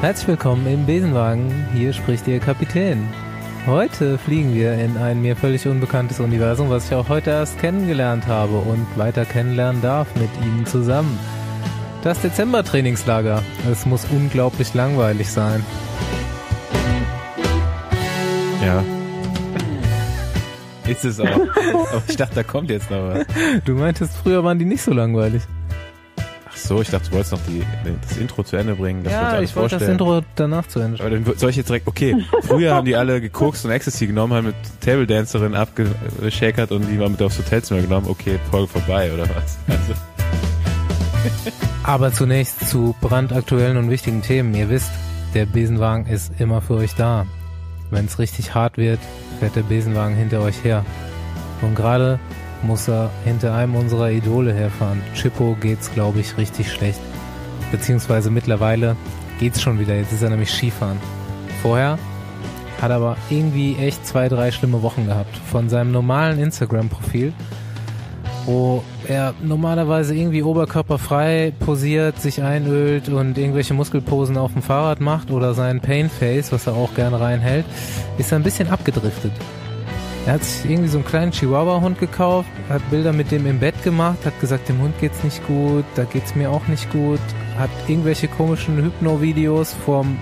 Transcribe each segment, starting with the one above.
Herzlich willkommen im Besenwagen, hier spricht Ihr Kapitän. Heute fliegen wir in ein mir völlig unbekanntes Universum, was ich auch heute erst kennengelernt habe und weiter kennenlernen darf mit Ihnen zusammen. Das Dezember-Trainingslager. Es muss unglaublich langweilig sein. Ja. Ist es auch. Aber ich dachte, da kommt jetzt noch was. Du meintest, früher waren die nicht so langweilig. Ach so, ich dachte, du wolltest noch das Intro zu Ende bringen. Das ja, ich wollte das Intro danach zu Ende bringen. Aber dann soll ich jetzt direkt, okay, früher haben die alle gekokst und Ecstasy genommen, haben mit Tabledancerin abgeschäkert und die waren mit aufs Hotelzimmer genommen. Okay, Folge vorbei, oder was? Also. Aber zunächst zu brandaktuellen und wichtigen Themen. Ihr wisst, der Besenwagen ist immer für euch da. Wenn es richtig hart wird, fährt der Besenwagen hinter euch her. Und gerade muss er hinter einem unserer Idole herfahren. Chipo geht's, glaube ich, richtig schlecht. Beziehungsweise mittlerweile geht's schon wieder. Jetzt ist er nämlich Skifahren. Vorher hat er aber irgendwie echt 2, 3 schlimme Wochen gehabt. Von seinem normalen Instagram-Profil, wo er normalerweise irgendwie oberkörperfrei posiert, sich einölt und irgendwelche Muskelposen auf dem Fahrrad macht oder seinen Painface, was er auch gerne reinhält, ist er ein bisschen abgedriftet. Er hat sich irgendwie so einen kleinen Chihuahua-Hund gekauft, hat Bilder mit dem im Bett gemacht, hat gesagt, dem Hund geht's nicht gut, da geht's mir auch nicht gut, hat irgendwelche komischen Hypno-Videos vorm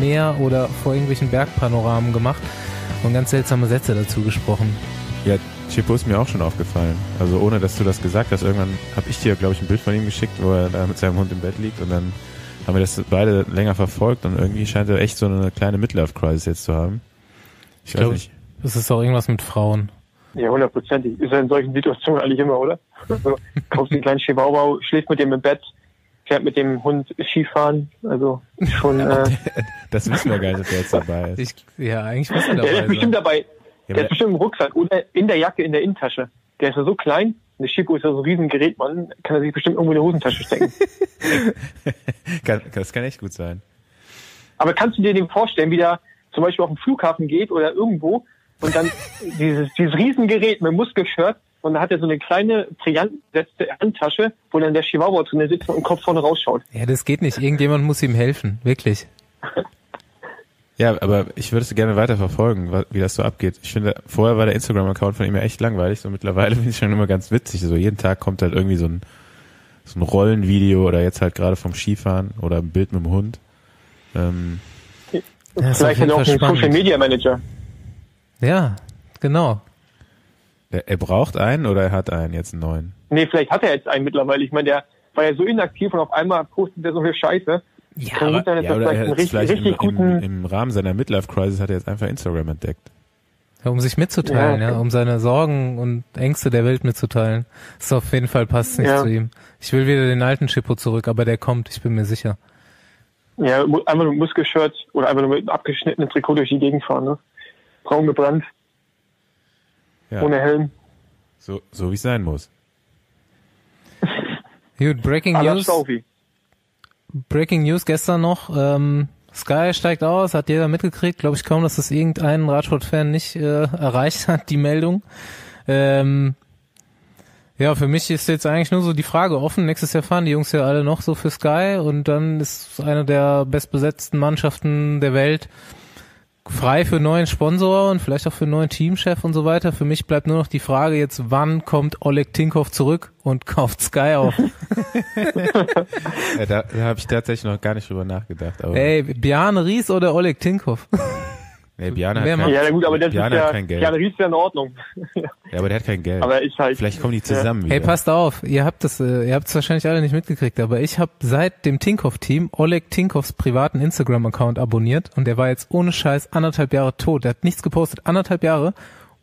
Meer oder vor irgendwelchen Bergpanoramen gemacht und ganz seltsame Sätze dazu gesprochen. Ja, Chipo ist mir auch schon aufgefallen. Also ohne, dass du das gesagt hast. Irgendwann habe ich dir, glaube ich, ein Bild von ihm geschickt, wo er da mit seinem Hund im Bett liegt. Und dann haben wir das beide länger verfolgt. Und irgendwie scheint er echt so eine kleine Midlife-Crisis jetzt zu haben. Ich glaube, es ist auch irgendwas mit Frauen. Ja, 100%. Ist er in solchen Situationen eigentlich immer, oder? Also, kaufst einen kleinen Chihuahua, schläft mit dem im Bett, fährt mit dem Hund Skifahren. Also schon... Das wissen wir gar nicht, dass er jetzt dabei ist. Ja, eigentlich muss er dabei sein. Der ist bestimmt dabei. Der ist bestimmt im Rucksack oder in der Jacke, in der Innentasche. Der ist ja so klein. Eine Chipo ist ja so ein Riesengerät, man. Kann er sich bestimmt irgendwo in der Hosentasche stecken. Das kann echt gut sein. Aber kannst du dir den vorstellen, wie der zum Beispiel auf den Flughafen geht oder irgendwo und dann dieses Riesengerät mit Muskelshirt und da hat er so eine kleine, brillant besetzte Handtasche, wo dann der Chihuahua drin sitzt und den Kopf vorne rausschaut. Ja, das geht nicht. Irgendjemand muss ihm helfen. Wirklich. Ja, aber ich würde es gerne weiter verfolgen, wie das so abgeht. Ich finde, vorher war der Instagram-Account von ihm ja echt langweilig, so mittlerweile finde ich schon immer ganz witzig. So jeden Tag kommt halt irgendwie so ein Rollenvideo oder jetzt halt gerade vom Skifahren oder ein Bild mit dem Hund. Vielleicht auch ein Social Media Manager. Ja, genau. Er braucht einen oder er hat einen jetzt einen neuen? Nee, vielleicht hat er jetzt einen mittlerweile. Ich meine, der war ja so inaktiv und auf einmal postet er so viel Scheiße. Ja, aber, ja, oder er vielleicht im Rahmen seiner Midlife-Crisis hat er jetzt einfach Instagram entdeckt. Ja, um sich mitzuteilen, ja, um seine Sorgen und Ängste der Welt mitzuteilen. Das ist auf jeden Fall passt nicht zu ihm. Ich will wieder den alten Chipo zurück, aber der kommt, ich bin mir sicher. Ja, einfach nur mit Muskelshirt oder einfach nur mit einem abgeschnittenen Trikot durch die Gegend fahren, ne? Braun gebrannt. Ja. Ohne Helm. So wie es sein muss. Gut, Breaking News gestern noch, Sky steigt aus, hat jeder mitgekriegt, glaube ich kaum, dass das irgendeinen Radsport-Fan nicht erreicht hat, die Meldung. Ja, für mich ist jetzt eigentlich nur so die Frage offen, nächstes Jahr fahren die Jungs ja alle noch so für Sky und dann ist eine der bestbesetzten Mannschaften der Welt frei für neuen Sponsor und vielleicht auch für neuen Teamchef und so weiter. Für mich bleibt nur noch die Frage jetzt, wann kommt Oleg Tinkov zurück und kauft Sky auf? Ja, da habe ich tatsächlich noch gar nicht drüber nachgedacht. Aber ey, Bjarne Riis oder Oleg Tinkov? Nee, Bjarne hat kein, ja, gut, aber das Bjarne ist ja, kein Geld. Bjarne Riis ist ja in Ordnung. Ja, aber der hat kein Geld. Aber ich halt, vielleicht kommen die zusammen wieder. Hey, passt auf, ihr habt es wahrscheinlich alle nicht mitgekriegt, aber ich habe seit dem Tinkoff-Team Oleg Tinkoffs privaten Instagram-Account abonniert und der war jetzt ohne Scheiß anderthalb Jahre tot. Der hat nichts gepostet, anderthalb Jahre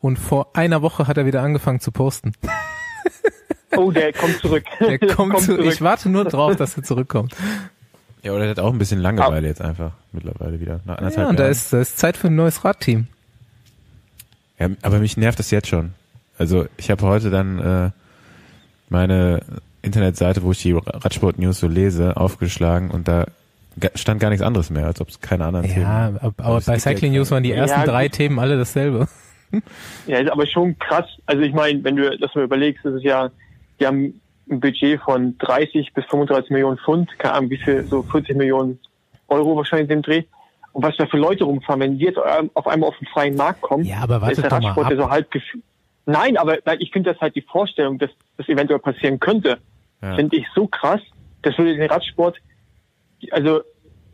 und vor einer Woche hat er wieder angefangen zu posten. Oh, der kommt zurück. Der kommt zurück. Ich warte nur drauf, dass er zurückkommt. Ja, oder der hat auch ein bisschen Langeweile jetzt einfach mittlerweile wieder. Nach anderthalb Jahren. Da ist Zeit für ein neues Radteam. Ja, aber mich nervt das jetzt schon. Also ich habe heute dann meine Internetseite, wo ich die Radsport-News so lese, aufgeschlagen und da stand gar nichts anderes mehr, als ob es keine anderen Themen. Ja, aber bei Cycling News waren die ersten drei Themen alle dasselbe. Ja, ist aber schon krass. Also ich meine, wenn du das mal überlegst, das ist ja, die haben ein Budget von 30 bis 35 Millionen Pfund, keine Ahnung, wie viel, so 40 Millionen Euro wahrscheinlich in dem Dreh. Und was da für Leute rumfahren, wenn die jetzt auf einmal auf den freien Markt kommen, ja, aber ist der Radsport ja so halb gefühlt. Nein, aber ich finde das halt die Vorstellung, dass das eventuell passieren könnte, ja, finde ich so krass. Das würde den Radsport, also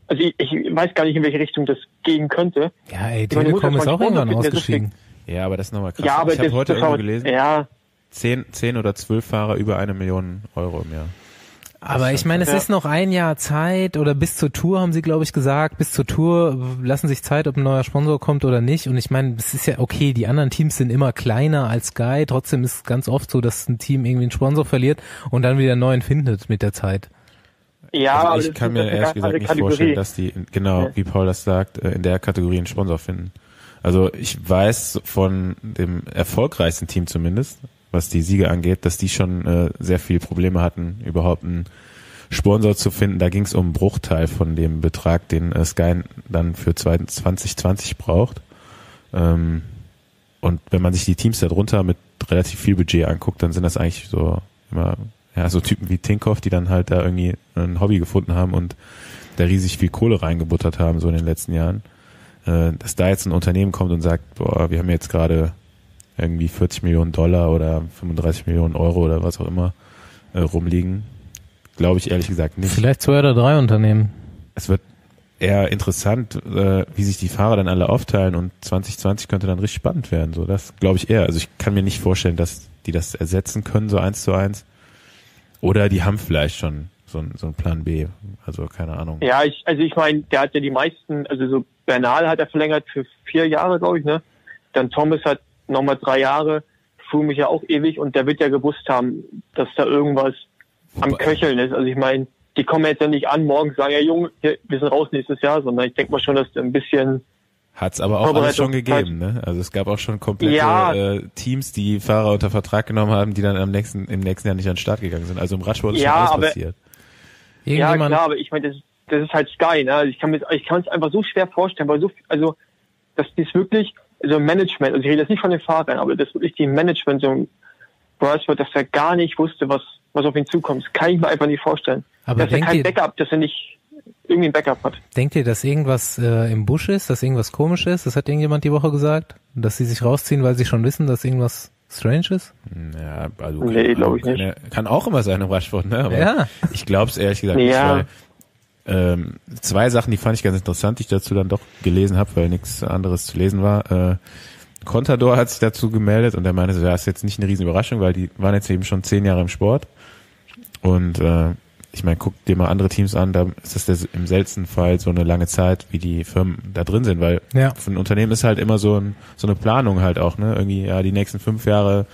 ich weiß gar nicht, in welche Richtung das gehen könnte. Ja, ey, Telekom ist auch irgendwann ausgestiegen. Ja, aber das ist nochmal krass. Ja, aber ich habe heute irgendwo gelesen, ja, 10 oder 12 Fahrer über 1 Million Euro im Jahr. Aber ich meine, es ist noch ein Jahr Zeit, oder bis zur Tour haben sie, glaube ich, gesagt, bis zur Tour lassen sich Zeit, ob ein neuer Sponsor kommt oder nicht. Und ich meine, es ist ja okay, die anderen Teams sind immer kleiner als Sky, trotzdem ist es ganz oft so, dass ein Team irgendwie einen Sponsor verliert und dann wieder einen neuen findet mit der Zeit. Ja, also ich kann mir ehrlich gesagt nicht vorstellen, dass die, genau wie Paul das sagt, in der Kategorie einen Sponsor finden. Also ich weiß von dem erfolgreichsten Team zumindest, was die Sieger angeht, dass die schon sehr viel Probleme hatten, überhaupt einen Sponsor zu finden. Da ging es um einen Bruchteil von dem Betrag, den Sky dann für 2020 braucht. Und wenn man sich die Teams darunter mit relativ viel Budget anguckt, dann sind das eigentlich so immer so Typen wie Tinkoff, die dann halt da irgendwie ein Hobby gefunden haben und da riesig viel Kohle reingebuttert haben, so in den letzten Jahren. Dass da jetzt ein Unternehmen kommt und sagt, boah, wir haben jetzt gerade irgendwie $40 Millionen oder $35 Millionen oder was auch immer rumliegen, glaube ich ehrlich gesagt nicht. Vielleicht 2 oder 3 Unternehmen. Es wird eher interessant, wie sich die Fahrer dann alle aufteilen, und 2020 könnte dann richtig spannend werden. So, das glaube ich eher. Also ich kann mir nicht vorstellen, dass die das ersetzen können, so 1:1. Oder die haben vielleicht schon so einen Plan B. Also keine Ahnung. Ja, ich meine, der hat ja die meisten, also so Bernal hat er verlängert für 4 Jahre, glaube ich, ne? Dann Thomas hat nochmal 3 Jahre, fühle mich ja auch ewig, und der wird ja gewusst haben, dass da irgendwas am Köcheln ist. Also ich meine, die kommen jetzt ja nicht an, morgen sagen, ja Junge, wir sind raus nächstes Jahr, sondern ich denke mal schon, dass ein bisschen... Hat es aber auch alles schon gegeben, ne? Also es gab auch schon komplette Teams, die Fahrer unter Vertrag genommen haben, die dann im nächsten Jahr nicht an den Start gegangen sind. Also im Radsport ist schon alles passiert. Ja, klar, aber ich meine, das ist halt Sky, ne? Also ich kann es einfach so schwer vorstellen, weil dass die es wirklich... Also Management, also ich rede jetzt nicht von den Fahrern, aber das wirklich die Management, so Brailsford, dass er gar nicht wusste, was auf ihn zukommt. Das kann ich mir einfach nicht vorstellen. Aber dass er kein Backup, dass er nicht irgendwie ein Backup hat. Denkt ihr, dass irgendwas im Busch ist, dass irgendwas komisch ist? Das hat irgendjemand die Woche gesagt? Dass sie sich rausziehen, weil sie schon wissen, dass irgendwas strange ist? Ja, also nee, glaube ich nicht. Kann auch immer sein im Brailsford, ne? Aber ja. Ich glaube es ehrlich gesagt nicht, weil 2 Sachen, die fand ich ganz interessant, die ich dazu dann doch gelesen habe, weil nichts anderes zu lesen war. Contador hat sich dazu gemeldet und er meinte, das ist jetzt nicht eine riesen Überraschung, weil die waren jetzt eben schon 10 Jahre im Sport. Und ich meine, guck dir mal andere Teams an, da ist das im seltensten Fall so eine lange Zeit, wie die Firmen da drin sind, weil für ein Unternehmen ist halt immer so eine Planung halt auch, ne? Irgendwie, ja, die nächsten 5 Jahre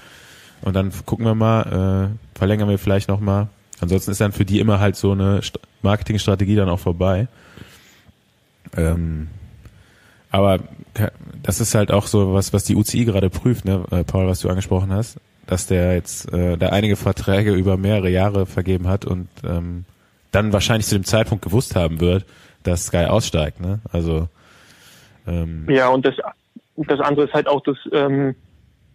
und dann gucken wir mal, verlängern wir vielleicht nochmal. Ansonsten ist dann für die immer halt so eine Marketingstrategie dann auch vorbei. Aber das ist halt auch so was die UCI gerade prüft, ne, Paul, was du angesprochen hast, dass der jetzt da einige Verträge über mehrere Jahre vergeben hat und dann wahrscheinlich zu dem Zeitpunkt gewusst haben wird, dass Sky aussteigt, ne? Also ja, und das andere ist halt auch, dass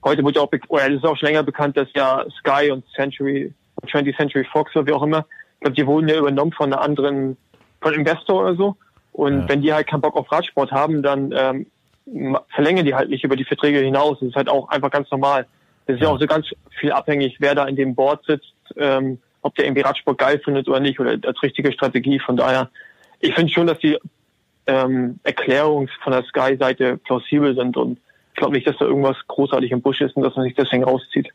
heute wurde auch das ist auch schon länger bekannt, dass ja Sky und 20th Century Fox oder wie auch immer, ich glaube, die wurden ja übernommen von einer anderen, von Investor oder so. Und wenn die halt keinen Bock auf Radsport haben, dann verlängern die halt nicht über die Verträge hinaus. Das ist halt auch einfach ganz normal. Das ist ja auch so ganz viel abhängig, wer da in dem Board sitzt, ob der irgendwie Radsport geil findet oder nicht, oder als richtige Strategie. Von daher, ich finde schon, dass die Erklärungen von der Sky-Seite plausibel sind, und ich glaube nicht, dass da irgendwas großartig im Busch ist und dass man sich deswegen rauszieht.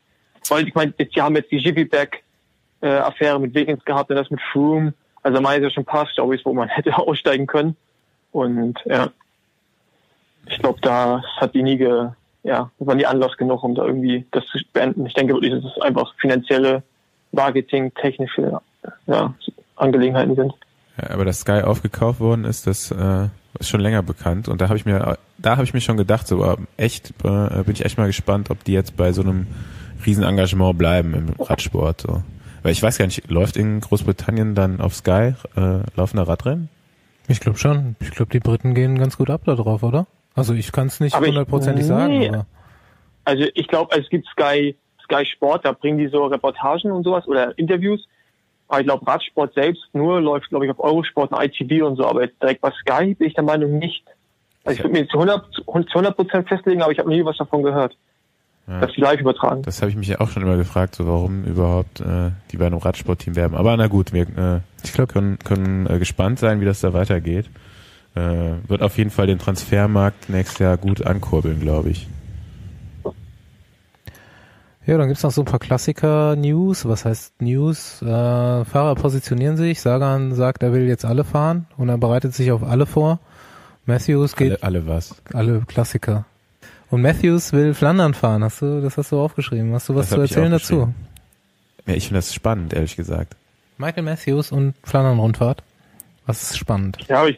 Weil ich meine, die haben jetzt die Jiffy-Bag-Affäre mit Wiggins gehabt und das mit Froome. Also man hat ja schon ein paar Storys, wo man hätte aussteigen können. Und ja, ich glaube, da hat die nie waren die Anlass genug, um da irgendwie das zu beenden. Ich denke wirklich, dass es einfach finanzielle, marketing-technische Angelegenheiten sind. Ja, aber dass Sky aufgekauft worden ist, das ist schon länger bekannt. Und da habe ich mir schon gedacht, so echt bin ich echt mal gespannt, ob die jetzt bei so einem Riesenengagement bleiben im Radsport. So. Weil ich weiß gar nicht, läuft in Großbritannien dann auf Sky laufender Radrennen? Ich glaube schon. Ich glaube, die Briten gehen ganz gut ab da drauf, oder? Also ich kann es nicht hundertprozentig sagen. Aber. Also ich glaube, es gibt Sky Sport, da bringen die so Reportagen und sowas oder Interviews. Aber ich glaube, Radsport selbst nur läuft, glaube ich, auf Eurosport und ITV und so. Aber jetzt direkt bei Sky bin ich der Meinung nicht. Also ich würde mir jetzt 100% festlegen, aber ich habe nie was davon gehört, dass die live übertragen. Das habe ich mich ja auch schon immer gefragt, so warum überhaupt die bei einem Radsportteam werben. Aber na gut, wir ich glaub, können gespannt sein, wie das da weitergeht. Wird auf jeden Fall den Transfermarkt nächstes Jahr gut ankurbeln, glaube ich. Ja, dann gibt's noch so ein paar Klassiker-News. Was heißt News? Fahrer positionieren sich. Sagan sagt, er will jetzt alle fahren und er bereitet sich auf alle vor. Matthews geht... Alle was? Alle Klassiker. Und Matthews will Flandern fahren. Das hast du aufgeschrieben. Hast du was zu erzählen dazu? Ja, ich finde das spannend, ehrlich gesagt. Michael Matthews und Flandern-Rundfahrt. Was ist spannend? Ja, aber ich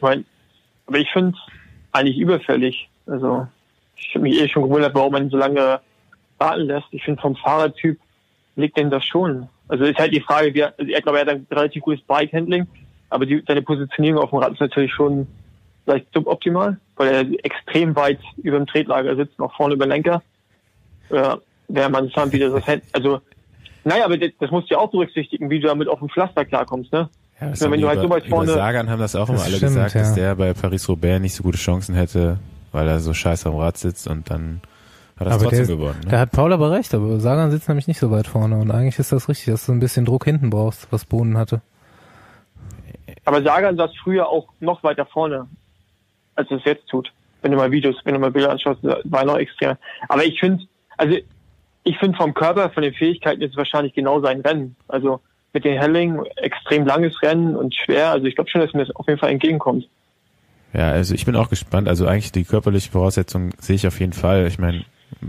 finde es eigentlich überfällig. Also ich habe mich eh schon gewundert, warum man so lange warten lässt. Ich finde, vom Fahrertyp liegt denn das schon. Also ist halt die Frage, ich glaube, er hat ein relativ gutes Bike-Handling, aber seine Positionierung auf dem Rad ist natürlich schon vielleicht suboptimal, weil er extrem weit über dem Tretlager sitzt, noch vorne über den Lenker. Wäre man schon wieder das Handling. Also, naja, aber das musst du ja auch berücksichtigen, wie du damit auf dem Pflaster klarkommst, ne? Ja, das wenn du halt so weit vorne. Über Sagan haben das auch immer alle gesagt, dass der bei Paris-Roubaix nicht so gute Chancen hätte, weil er so scheiße am Rad sitzt und dann hat er es trotzdem gewonnen. Ne? Da hat Paul aber recht, aber Sagan sitzt nämlich nicht so weit vorne und eigentlich ist das richtig, dass du ein bisschen Druck hinten brauchst, was Bohnen hatte. Aber Sagan saß früher auch noch weiter vorne, als es jetzt tut. Wenn du mal Bilder anschaust, war noch extrem. Aber ich finde vom Körper, von den Fähigkeiten ist es wahrscheinlich genau sein Rennen. Also mit den Helling, extrem langes Rennen und schwer. Also ich glaube schon, dass mir das auf jeden Fall entgegenkommt. Ja, also ich bin auch gespannt. Also eigentlich die körperliche Voraussetzung sehe ich auf jeden Fall. Ich meine,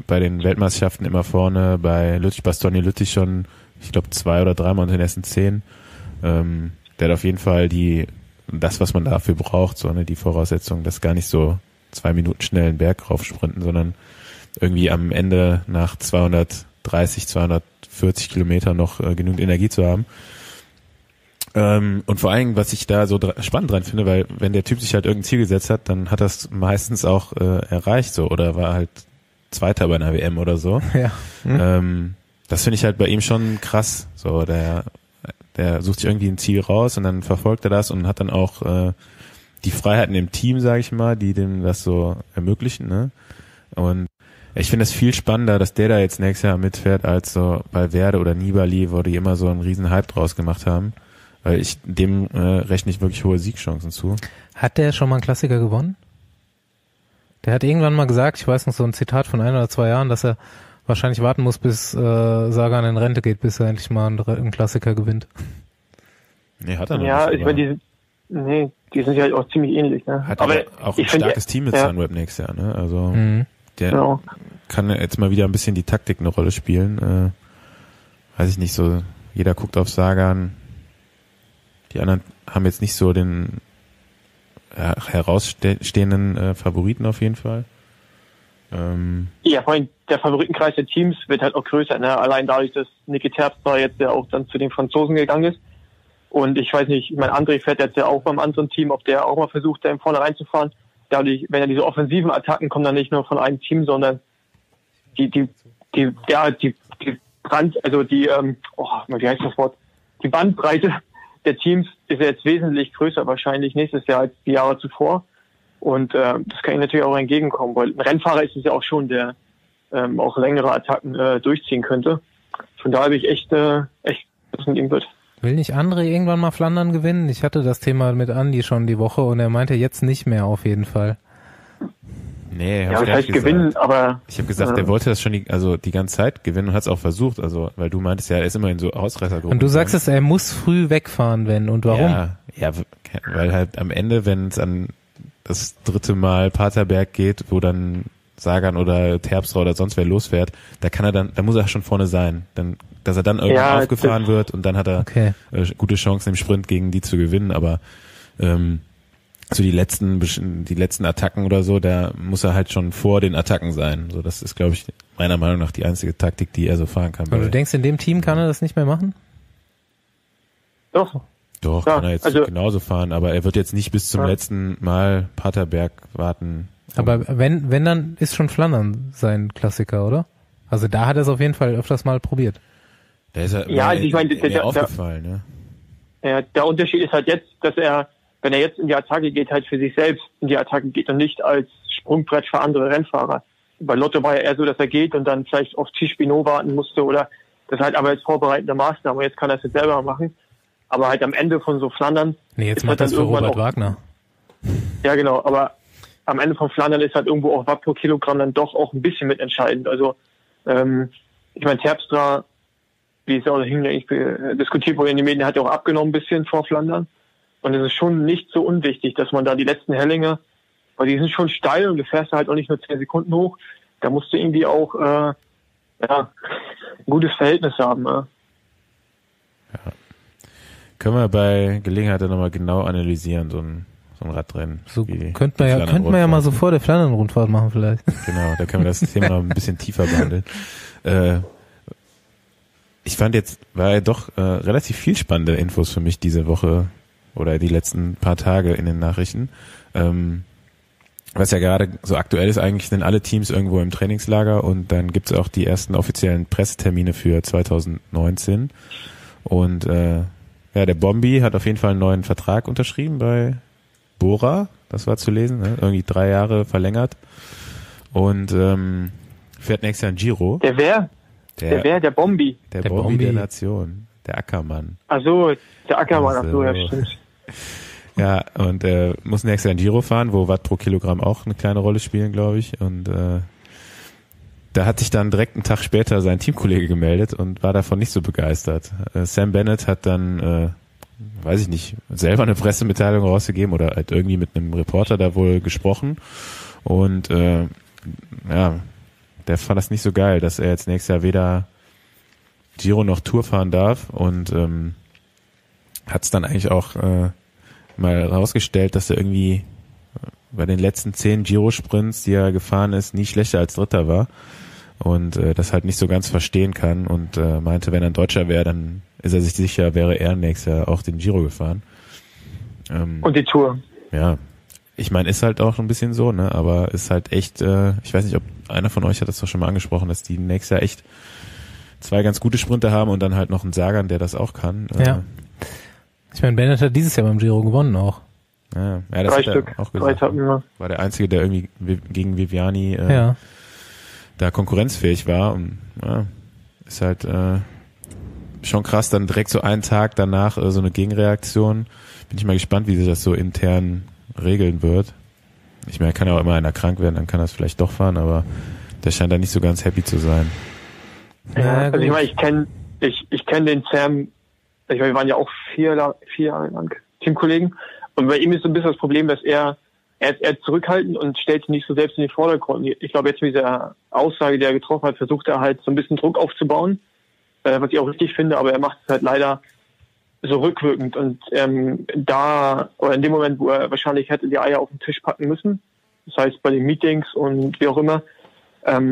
bei den Weltmeisterschaften immer vorne, bei Bastogne-Lüttich schon, ich glaube, 2 oder 3 Mal unter den ersten 10. Der hat auf jeden Fall das, was man dafür braucht, so ne, die Voraussetzung, dass gar nicht so 2 Minuten schnell einen Berg raufsprinten, sondern irgendwie am Ende nach 230, 240 Kilometer noch genügend Energie zu haben. Und vor allem, was ich da so spannend dran finde, weil wenn der Typ sich halt irgendein Ziel gesetzt hat, dann hat das meistens auch erreicht so oder war halt Zweiter bei einer WM oder so. Ja. Mhm. Das finde ich halt bei ihm schon krass. So, der sucht sich irgendwie ein Ziel raus und dann verfolgt er das und hat dann auch die Freiheiten im Team, sage ich mal, die dem das so ermöglichen. Ne? Und ich finde es viel spannender, dass der da jetzt nächstes Jahr mitfährt, als so bei Valverde oder Nibali, wo die immer so einen riesen Hype draus gemacht haben. Weil ich dem rechne ich wirklich hohe Siegchancen zu. Hat der schon mal einen Klassiker gewonnen? Der hat irgendwann mal gesagt, ich weiß noch so ein Zitat von 1 oder 2 Jahren, dass er wahrscheinlich warten muss, bis Sagan in Rente geht, bis er endlich mal einen Klassiker gewinnt. Nee, hat er noch nicht. Ja, ich meine, die sind ja halt auch ziemlich ähnlich. Ne? Hat aber auch ein starkes Team mit Sunweb nächstes Jahr. Ne? Also der kann jetzt mal wieder ein bisschen die Taktik eine Rolle spielen. Weiß ich nicht, so jeder guckt auf Sagan. Die anderen haben jetzt nicht so den herausstehenden Favoriten auf jeden Fall. Ja, vor allem der Favoritenkreis der Teams wird halt auch größer, ne? Allein dadurch, dass Niki Terpstra jetzt ja auch dann zu den Franzosen gegangen ist. Und ich weiß nicht, mein André fährt jetzt ja auch beim anderen Team, ob der auch mal versucht, da im Vorne reinzufahren. Dadurch, wenn ja diese offensiven Attacken kommen, dann nicht nur von einem Team, sondern die Bandbreite der Teams ist jetzt wesentlich größer wahrscheinlich nächstes Jahr als die Jahre zuvor. Und das kann ihm natürlich auch entgegenkommen, weil ein Rennfahrer ist es ja auch schon, der auch längere Attacken durchziehen könnte. Von daher bin ich echt, was mit ihm wird. Will nicht André irgendwann mal Flandern gewinnen? Ich hatte das Thema mit Andi schon die Woche und er meinte jetzt nicht mehr auf jeden Fall. Nee, ja, das heißt gewinnen, aber... Ich habe gesagt, der wollte das schon die ganze Zeit gewinnen und hat es auch versucht, also weil du meintest ja, er ist immerhin so Ausreißergruppen. Und du sagst es, er muss früh wegfahren, wenn und warum? Ja, weil halt am Ende, wenn es an das 3. Mal Paterberg geht, wo dann Sagan oder Terpstra oder sonst wer losfährt, da muss er schon vorne sein, dann, dass er dann irgendwann aufgefahren wird und dann hat er gute Chancen im Sprint gegen die zu gewinnen, aber so die letzten Attacken oder so, da muss er halt schon vor den Attacken sein. So, das ist, glaube ich, meiner Meinung nach die einzige Taktik, die er so fahren kann. Aber du denkst, in dem Team kann er das nicht mehr machen? Doch, ja, kann er jetzt genauso fahren, aber er wird jetzt nicht bis zum letzten Mal Paterberg warten. Aber wenn dann ist schon Flandern sein Klassiker, oder? Also da hat er es auf jeden Fall öfters mal probiert. Da ist er mir aufgefallen, ne? Der Unterschied ist halt jetzt, dass er, wenn er jetzt in die Attacke geht, halt für sich selbst in die Attacke geht und nicht als Sprungbrett für andere Rennfahrer. Bei Lotto war ja eher so, dass er geht und dann vielleicht auf Tischpinot warten musste oder das halt aber als vorbereitende Maßnahme. Jetzt kann er es jetzt selber machen. Aber halt am Ende von so Flandern... Nee, jetzt macht halt das für Robert Wagner. Ja, genau. Aber am Ende von Flandern ist halt irgendwo auch Watt pro Kilogramm dann doch auch ein bisschen mitentscheidend. Also, ich meine, Terpstra, wie es auch hinlänglich diskutiert wurde in den Medien, hat ja auch abgenommen ein bisschen vor Flandern. Und es ist schon nicht so unwichtig, dass man da die letzten Hellinge, weil die sind schon steil und du fährst halt auch nicht nur 10 Sekunden hoch. Da musst du irgendwie auch ein gutes Verhältnis haben. Ja. Können wir bei Gelegenheit dann nochmal genau analysieren, so ein Radrennen. So könnten wir ja mal so vor der Flandern-Rundfahrt machen vielleicht. Genau, da können wir das Thema noch ein bisschen tiefer behandeln. Ich fand jetzt, war ja doch relativ viel spannende Infos für mich diese Woche oder die letzten paar Tage in den Nachrichten. Was ja gerade so aktuell ist, eigentlich sind alle Teams irgendwo im Trainingslager und dann gibt's auch die ersten offiziellen Pressetermine für 2019. Und der Bombi hat auf jeden Fall einen neuen Vertrag unterschrieben bei Bora, das war zu lesen, ne? Irgendwie 3 Jahre verlängert. Und fährt nächstes Jahr ein Giro. Der wer? Der Bombi. Der Bombi der Nation. Der Ackermann. Ach so, der Ackermann, also, ach so, ja, stimmt. Ja, und muss nächstes Jahr in Giro fahren, wo Watt pro Kilogramm auch eine kleine Rolle spielen, glaube ich. Und da hat sich dann direkt einen Tag später sein Teamkollege gemeldet und war davon nicht so begeistert. Sam Bennett hat dann, weiß ich nicht, selber eine Pressemitteilung rausgegeben oder halt irgendwie mit einem Reporter da wohl gesprochen. Und der fand das nicht so geil, dass er jetzt nächstes Jahr weder Giro noch Tour fahren darf und hat es dann eigentlich auch mal rausgestellt, dass er irgendwie bei den letzten 10 Giro-Sprints, die er gefahren ist, nie schlechter als Dritter war und das halt nicht so ganz verstehen kann und meinte, wenn er ein Deutscher wäre, dann ist er sich sicher, wäre er nächstes Jahr auch den Giro gefahren. Und die Tour. Ja, ich meine, ist halt auch ein bisschen so, ne? Aber ist halt echt, ich weiß nicht, ob einer von euch hat das doch schon mal angesprochen, dass die nächstes Jahr echt 2 ganz gute Sprinter haben und dann halt noch einen Sagan, der das auch kann. Ja. Ich meine, Bennett hat dieses Jahr beim Giro gewonnen auch. Ja, das 3 Stück. Auch gesagt. 3 Etappen, ja. War der Einzige, der irgendwie gegen Viviani da konkurrenzfähig war. Und, ist halt schon krass, dann direkt so einen Tag danach so eine Gegenreaktion. Bin ich mal gespannt, wie sich das so intern regeln wird. Ich meine, kann ja auch immer einer krank werden, dann kann das vielleicht doch fahren, aber der scheint da nicht so ganz happy zu sein. Ja, also ich meine, ich kenne den Sam, ich meine, wir waren ja auch 4 Jahre lang Teamkollegen und bei ihm ist so ein bisschen das Problem, dass er zurückhaltend und stellt sich nicht so selbst in den Vordergrund. Ich glaube, jetzt mit dieser Aussage, die er getroffen hat, versucht er halt so ein bisschen Druck aufzubauen, was ich auch richtig finde, aber er macht es halt leider so rückwirkend und in dem Moment, wo er wahrscheinlich hätte die Eier auf den Tisch packen müssen, das heißt bei den Meetings und wie auch immer, da hat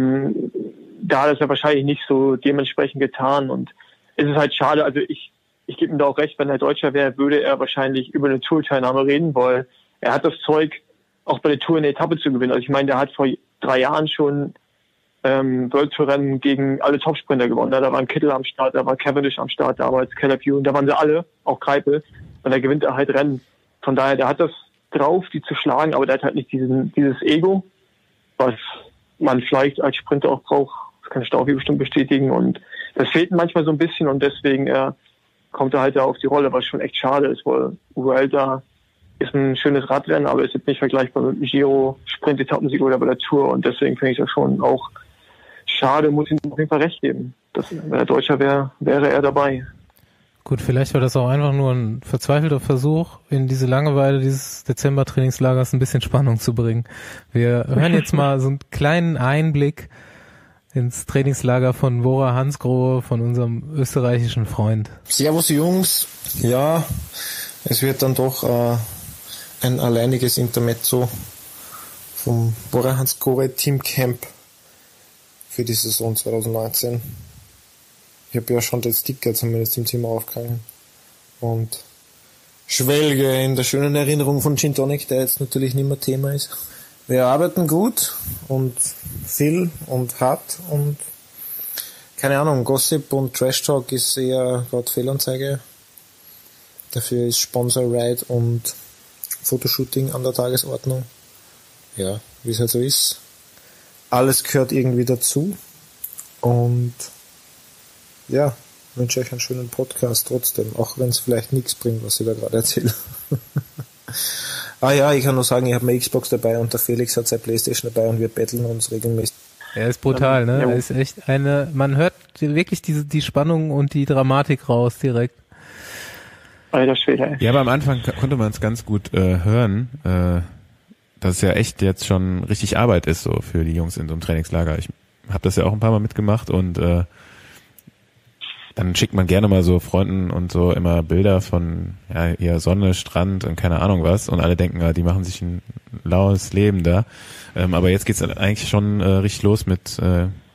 es ja wahrscheinlich nicht so dementsprechend getan und es ist halt schade, also ich gebe ihm da auch recht, wenn er Deutscher wäre, würde er wahrscheinlich über eine Tour-Teilnahme reden, weil er hat das Zeug, auch bei der Tour eine Etappe zu gewinnen. Also ich meine, der hat vor 3 Jahren schon World Tour Rennen gegen alle Topsprinter gewonnen. Da war ein Kittel am Start, da war Cavendish am Start, damals Caleb-Ewan, da waren sie alle, auch Greipel, und da gewinnt er halt Rennen. Von daher, der hat das drauf, die zu schlagen, aber der hat halt nicht dieses Ego, was man vielleicht als Sprinter auch braucht. Das kann Staufi bestimmt bestätigen und das fehlt manchmal so ein bisschen und deswegen kommt er halt da auf die Rolle, was schon echt schade ist, weil UL da ist ein schönes Radrennen, aber ist jetzt nicht vergleichbar mit dem Giro, Sprint-Etappensieg oder bei der Tour und deswegen finde ich das schon auch schade, muss ihm auf jeden Fall recht geben. Wenn er Deutscher wäre, wäre er dabei. Gut, vielleicht war das auch einfach nur ein verzweifelter Versuch, in diese Langeweile dieses Dezember-Trainingslagers ein bisschen Spannung zu bringen. Wir hören jetzt mal so einen kleinen Einblick ins Trainingslager von Bora Hansgrohe, von unserem österreichischen Freund. Servus Jungs, ja, es wird dann doch ein alleiniges Intermezzo vom Bora Hansgrohe Teamcamp für die Saison 2019. Ich habe ja schon den Sticker zumindest im Zimmer aufgehangen und schwelge in der schönen Erinnerung von Gin Tonic, der jetzt natürlich nicht mehr Thema ist. Wir arbeiten gut und viel und hart und keine Ahnung, Gossip und Trash Talk ist eher gerade Fehlanzeige Dafür ist Sponsor Ride und Fotoshooting an der Tagesordnung. Ja, wie es halt so ist. Alles gehört irgendwie dazu. Und ja, wünsche euch einen schönen Podcast trotzdem, auch wenn es vielleicht nichts bringt, was ich da gerade erzähle. Ah ja, ich kann nur sagen, ich habe meine Xbox dabei und der Felix hat seine Playstation dabei und wir betteln uns regelmäßig. Er ist brutal, ne? Ja. Er ist echt eine, man hört wirklich die Spannung und die Dramatik raus direkt. Alter Schwede. Ja, aber am Anfang konnte man es ganz gut hören, dass es ja echt jetzt schon richtig Arbeit ist so für die Jungs in so einem Trainingslager. Ich habe das ja auch ein paar Mal mitgemacht und dann schickt man gerne mal so Freunden und so immer Bilder von ja, eher Sonne, Strand und keine Ahnung was und alle denken, ja, die machen sich ein laues Leben da. Aber jetzt geht's eigentlich schon richtig los mit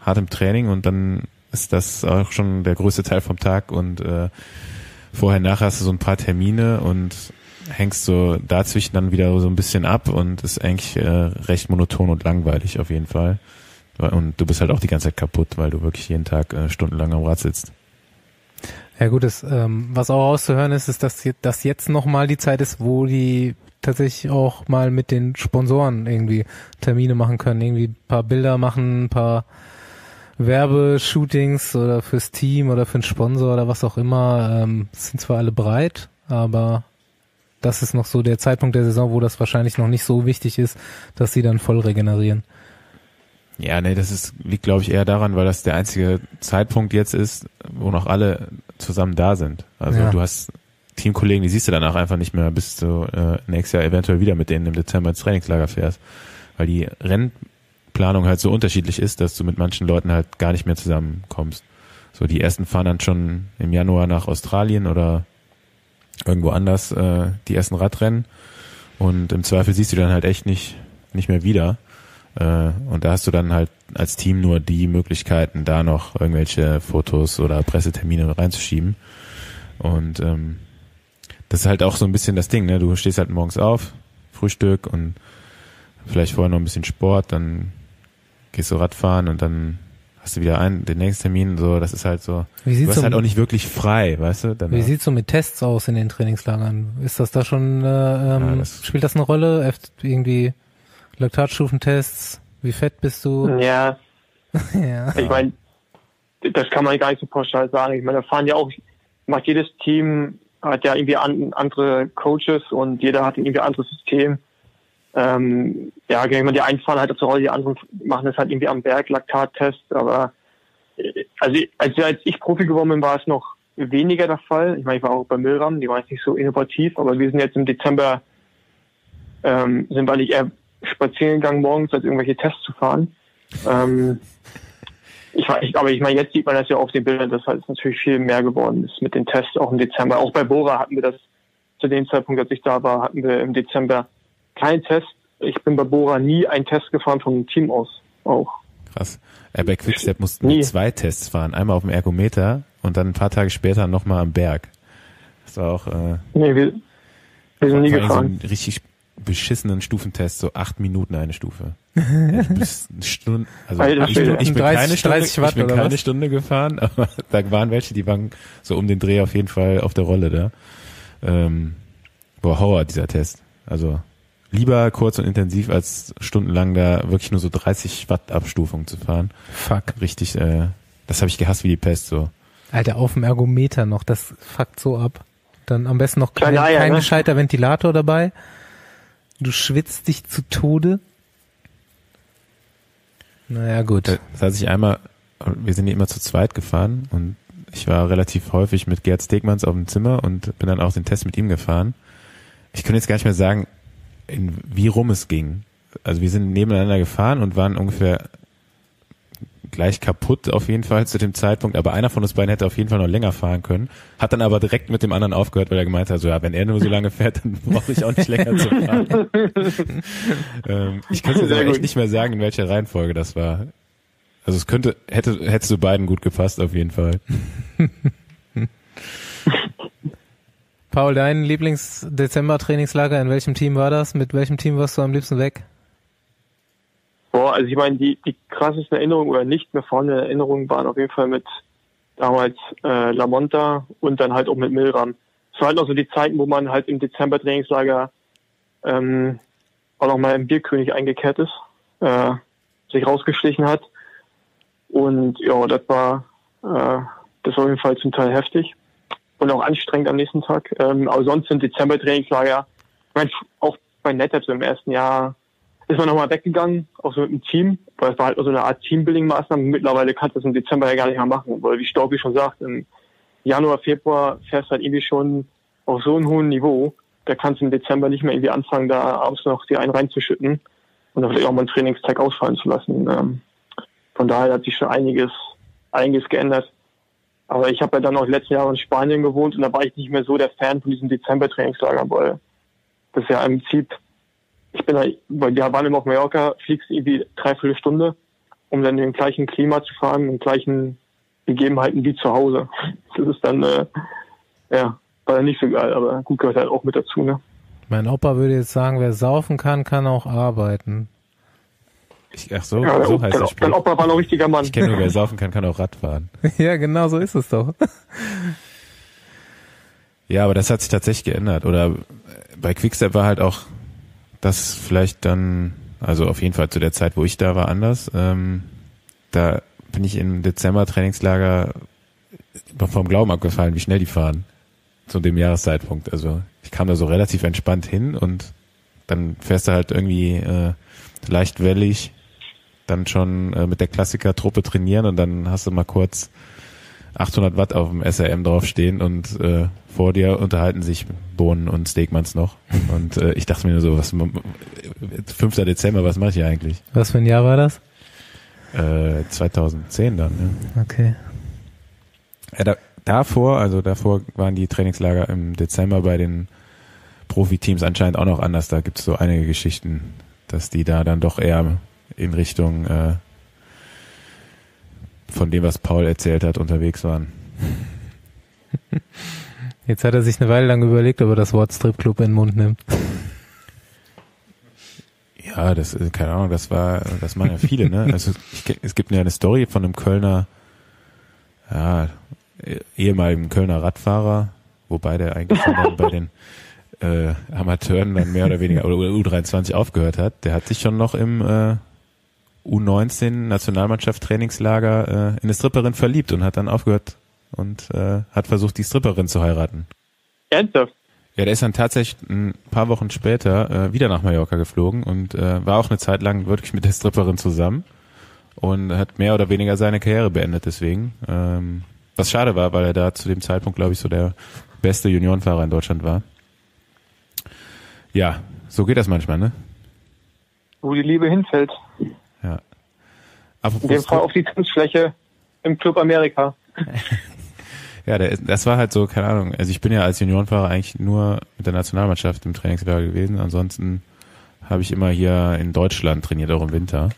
hartem Training und dann ist das auch schon der größte Teil vom Tag und vorher, nachher hast du so ein paar Termine und hängst so dazwischen dann wieder so ein bisschen ab und ist eigentlich recht monoton und langweilig auf jeden Fall. Und du bist halt auch die ganze Zeit kaputt, weil du wirklich jeden Tag stundenlang am Rad sitzt. Ja gut, das, was auch rauszuhören ist, ist, dass jetzt nochmal die Zeit ist, wo die tatsächlich auch mal mit den Sponsoren irgendwie Termine machen können, irgendwie ein paar Bilder machen, ein paar Werbeshootings oder fürs Team oder für den Sponsor oder was auch immer. Sind zwar alle breit, aber das ist noch so der Zeitpunkt der Saison, wo das wahrscheinlich noch nicht so wichtig ist, dass sie dann voll regenerieren. Ja, nee, das liegt glaube ich eher daran, weil das der einzige Zeitpunkt jetzt ist, wo noch alle zusammen da sind. Also ja. Du hast Teamkollegen, die siehst du danach einfach nicht mehr, bis du nächstes Jahr eventuell wieder mit denen im Dezember ins Trainingslager fährst. Weil die Rennplanung halt so unterschiedlich ist, dass du mit manchen Leuten halt gar nicht mehr zusammenkommst. So, die ersten fahren dann schon im Januar nach Australien oder irgendwo anders die ersten Radrennen und im Zweifel siehst du dann halt echt nicht mehr wieder. Und da hast du dann halt als Team nur die Möglichkeiten, da noch irgendwelche Fotos oder Pressetermine reinzuschieben. Und das ist halt auch so ein bisschen das Ding, ne? Du stehst halt morgens auf, Frühstück und vielleicht vorher noch ein bisschen Sport, dann gehst du Radfahren und dann hast du wieder den nächsten Termin. So, das ist halt so. Du bist halt auch nicht wirklich frei, weißt du? Danach. Wie sieht's so mit Tests aus in den Trainingslagern? Ist das da schon? Ja, spielt das eine Rolle? Irgendwie? Laktatstufentests, wie fett bist du? Ja. Ja. Ich meine, das kann man gar nicht so pauschal sagen. Ich meine, da fahren ja auch, macht jedes Team, hat ja irgendwie andere Coaches und jeder hat irgendwie ein anderes System. Ja, ich meine, die einen fahren halt zu Hause, die anderen machen das halt irgendwie am Berg, Laktattest, aber also als ich Profi geworden bin, war es noch weniger der Fall. Ich meine, ich war auch bei Milram, die waren jetzt nicht so innovativ, aber wir sind jetzt im Dezember, sind eigentlich eher Spaziergang morgens, als irgendwelche Tests zu fahren. Aber ich meine, jetzt sieht man das ja auf den Bildern, dass halt natürlich viel mehr geworden ist mit den Tests, auch im Dezember. Auch bei Bora hatten wir das, zu dem Zeitpunkt, als ich da war, hatten wir im Dezember keinen Test. Ich bin bei Bora nie einen Test gefahren vom Team aus. Auch. Krass. Bei Quickstep mussten wir 2 Tests fahren. Einmal auf dem Ergometer und dann ein paar Tage später nochmal am Berg. Das war auch... nee, wir sind nie gefahren. So richtig beschissenen Stufentest, so 8 Minuten eine Stufe. Ja, du bist eine Stunde, also ich bin keine Stunde gefahren, aber da waren welche, die waren so um den Dreh auf jeden Fall auf der Rolle da. Boah, Horror dieser Test. Also lieber kurz und intensiv als stundenlang da wirklich nur so 30 Watt Abstufung zu fahren. Fuck. Richtig, das habe ich gehasst wie die Pest so. Alter, auf dem Ergometer noch, das fuckt so ab. Dann am besten noch kein gescheiter Ventilator dabei. Du schwitzt dich zu Tode. Naja, gut. Das heißt, wir sind ja immer zu zweit gefahren und ich war relativ häufig mit Gerd Stegmanns auf dem Zimmer und bin dann auch den Test mit ihm gefahren. Ich könnte jetzt gar nicht mehr sagen, wie rum es ging. Also wir sind nebeneinander gefahren und waren ungefähr gleich kaputt auf jeden Fall zu dem Zeitpunkt, aber einer von uns beiden hätte auf jeden Fall noch länger fahren können, hat dann aber direkt mit dem anderen aufgehört, weil er gemeint hat, so ja, wenn er nur so lange fährt, dann brauche ich auch nicht länger zu fahren. Ich könnte jetzt echt nicht mehr sagen, in welcher Reihenfolge das war. Also es hätte zu beiden gut gepasst auf jeden Fall. Paul, dein Lieblings-Dezember-Trainingslager, in welchem Team war das? Mit welchem Team warst du am liebsten weg? Boah, also ich meine, die krassesten Erinnerungen oder nicht mehr vorhandenen Erinnerungen waren auf jeden Fall mit damals La Monta und dann halt auch mit Milram. Das waren auch so die Zeiten, wo man halt im Dezember-Trainingslager auch nochmal im Bierkönig eingekehrt ist, sich rausgeschlichen hat. Und ja, das war auf jeden Fall zum Teil heftig und auch anstrengend am nächsten Tag. Aber sonst im Dezember-Trainingslager, ich meine, auch bei NetApps im ersten Jahr ist man nochmal weggegangen, auch so mit dem Team, weil es war halt so eine Art Teambuilding-Maßnahme. Mittlerweile kannst du das im Dezember ja gar nicht mehr machen, weil wie Staubi schon sagt, im Januar, Februar fährst du halt irgendwie schon auf so einem hohen Niveau, da kannst du im Dezember nicht mehr irgendwie anfangen, da abends noch die einen reinzuschütten und dann vielleicht auch mal einen Trainingstag ausfallen zu lassen. Von daher hat sich schon einiges geändert. Aber ich habe ja dann auch die letzten Jahre in Spanien gewohnt und da war ich nicht mehr so der Fan von diesem Dezember-Trainingslager, weil das ja im Prinzip, ich bin halt, weil wir waren immer auf Mallorca, fliegst irgendwie 3/4 Stunde, um dann in dem gleichen Klima zu fahren, in den gleichen Gegebenheiten wie zu Hause. Das ist dann, war dann nicht so geil, aber gut, gehört halt auch mit dazu, ne? Mein Opa würde jetzt sagen, wer saufen kann, kann auch arbeiten. So heißt das Spiel. Dein Opa war noch richtiger Mann. Ich kenne nur, wer saufen kann, kann auch Rad fahren. Ja, genau so ist es doch. Ja, aber das hat sich tatsächlich geändert. Oder bei Quickstep war halt auch das vielleicht dann, also auf jeden Fall zu der Zeit, wo ich da war, anders. Da bin ich im Dezember-Trainingslager vom Glauben abgefallen, wie schnell die fahren. Zu dem Jahreszeitpunkt. Also ich kam da so relativ entspannt hin und dann fährst du halt irgendwie leicht wellig, dann schon mit der Klassiker-Truppe trainieren und dann hast du mal kurz 800 Watt auf dem SRM draufstehen und vor dir unterhalten sich Bohnen und Stegmanns noch. Und ich dachte mir nur so, 5. Dezember, was mache ich hier eigentlich? Was für ein Jahr war das? 2010 dann, ja. Okay. Ja, davor waren die Trainingslager im Dezember bei den Profiteams anscheinend auch noch anders. Da gibt es so einige Geschichten, dass die da dann doch eher in Richtung von dem, was Paul erzählt hat, unterwegs waren. Jetzt hat er sich eine Weile lang überlegt, ob er das Wort Stripclub in den Mund nimmt. Ja, das, keine Ahnung, das machen ja viele, ne? Also es gibt ja eine Story von einem ehemaligen Kölner Radfahrer, wobei der eigentlich bei den Amateuren dann mehr oder weniger oder U23 aufgehört hat, der hat sich schon noch im U19 Nationalmannschaft Trainingslager in eine Stripperin verliebt und hat dann aufgehört und hat versucht, die Stripperin zu heiraten. Ernsthaft? Ja, der ist dann tatsächlich ein paar Wochen später wieder nach Mallorca geflogen und war auch eine Zeit lang wirklich mit der Stripperin zusammen und hat mehr oder weniger seine Karriere beendet deswegen. Was schade war, weil er da zu dem Zeitpunkt, glaube ich, so der beste Juniorenfahrer in Deutschland war. Ja, so geht das manchmal, ne? Wo die Liebe hinfällt. Ja. In dem Fall auf die Tanzfläche im Club Amerika. Ja, das war halt so, keine Ahnung. Also ich bin ja als Juniorenfahrer eigentlich nur mit der Nationalmannschaft im Trainingslager gewesen. Ansonsten habe ich immer hier in Deutschland trainiert, auch im Winter.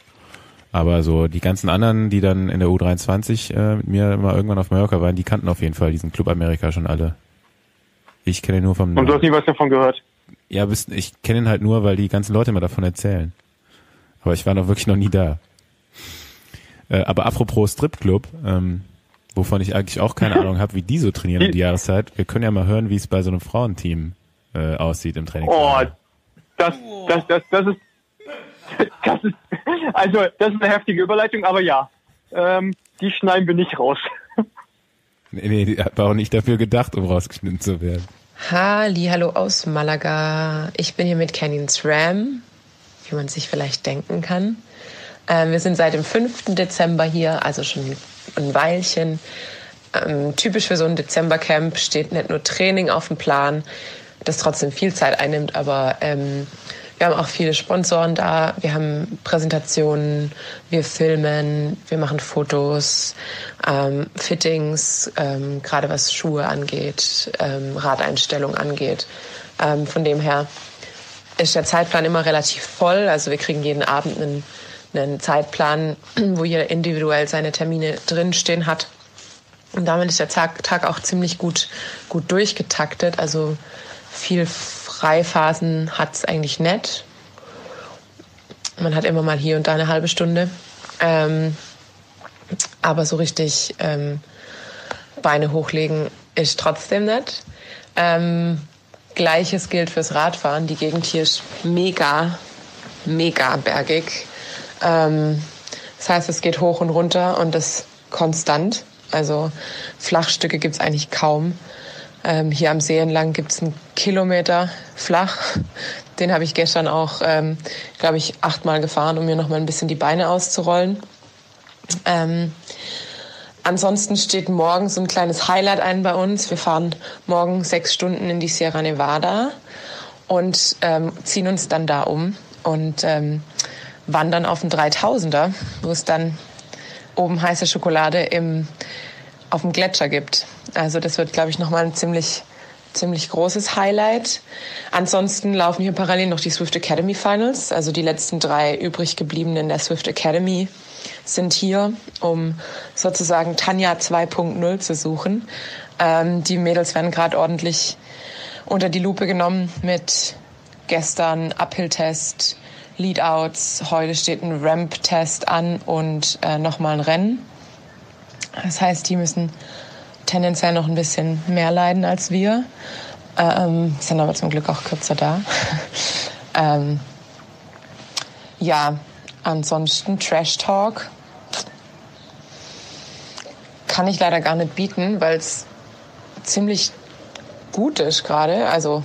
Aber so die ganzen anderen, die dann in der U23 mit mir immer irgendwann auf Mallorca waren, die kannten auf jeden Fall diesen Club Amerika schon alle. Ich kenne ihn nur vom... Und du hast nie was davon gehört? Ja, ich kenne ihn halt nur, weil die ganzen Leute immer davon erzählen. Aber ich war noch wirklich noch nie da. Aber apropos Stripclub, wovon ich eigentlich auch keine Ahnung habe, wie die so trainieren in die Jahreszeit. Wir können ja mal hören, wie es bei so einem Frauenteam aussieht im Training. Oh, das ist eine heftige Überleitung, aber ja, die schneiden wir nicht raus. Nee, die hat auch nicht dafür gedacht, um rausgeschnitten zu werden. Hallo aus Malaga. Ich bin hier mit Canyon Sram, wie man sich vielleicht denken kann. Wir sind seit dem 5. Dezember hier, also schon ein Weilchen. Typisch für so ein Dezembercamp steht nicht nur Training auf dem Plan, das trotzdem viel Zeit einnimmt, aber wir haben auch viele Sponsoren da. Wir haben Präsentationen, wir filmen, wir machen Fotos, Fittings, gerade was Schuhe angeht, Radeinstellung angeht. Von dem her ist der Zeitplan immer relativ voll. Also wir kriegen jeden Abend einen Zeitplan, wo jeder individuell seine Termine drinstehen hat. Und damit ist der Tag auch ziemlich gut durchgetaktet. Also viel Freiphasen hat es eigentlich nicht. Man hat immer mal hier und da eine halbe Stunde. Aber so richtig Beine hochlegen ist trotzdem nicht. Gleiches gilt fürs Radfahren. Die Gegend hier ist mega, mega bergig. Das heißt, es geht hoch und runter und das konstant. Also Flachstücke gibt es eigentlich kaum. Hier am See entlang gibt es einen Kilometer flach. Den habe ich gestern auch, glaube ich, 8-mal gefahren, um mir noch mal ein bisschen die Beine auszurollen. Ansonsten steht morgen so ein kleines Highlight ein bei uns. Wir fahren morgen 6 Stunden in die Sierra Nevada und ziehen uns dann da um und wandern auf den 3000er, wo es dann oben heiße Schokolade auf dem Gletscher gibt. Also das wird, glaube ich, nochmal ein ziemlich großes Highlight. Ansonsten laufen hier parallel noch die Swift Academy Finals. Also die letzten 3 übrig gebliebenen der Swift Academy sind hier, um sozusagen Tanja 2.0 zu suchen. Die Mädels werden gerade ordentlich unter die Lupe genommen mit gestern Uphill-Test, Leadouts. Heute steht ein Ramp-Test an und nochmal ein Rennen. Das heißt, die müssen tendenziell noch ein bisschen mehr leiden als wir, sind aber zum Glück auch kürzer da. Ja, ansonsten Trash Talk kann ich leider gar nicht bieten, weil es ziemlich gut ist gerade, also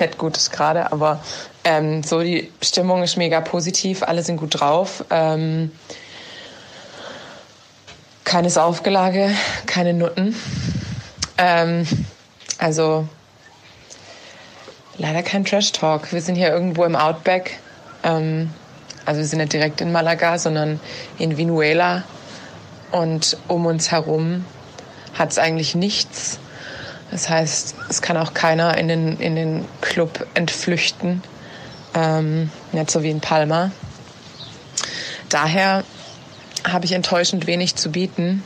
nicht gut ist gerade, aber so die Stimmung ist mega positiv, alle sind gut drauf. Keine Saufgelage, keine Nutten. Also leider kein Trash-Talk. Wir sind hier irgendwo im Outback. Also wir sind nicht direkt in Malaga, sondern in Vinuela. Und um uns herum hat es eigentlich nichts. Das heißt, es kann auch keiner in den Club entflüchten. Nicht so wie in Palma. Daher habe ich enttäuschend wenig zu bieten.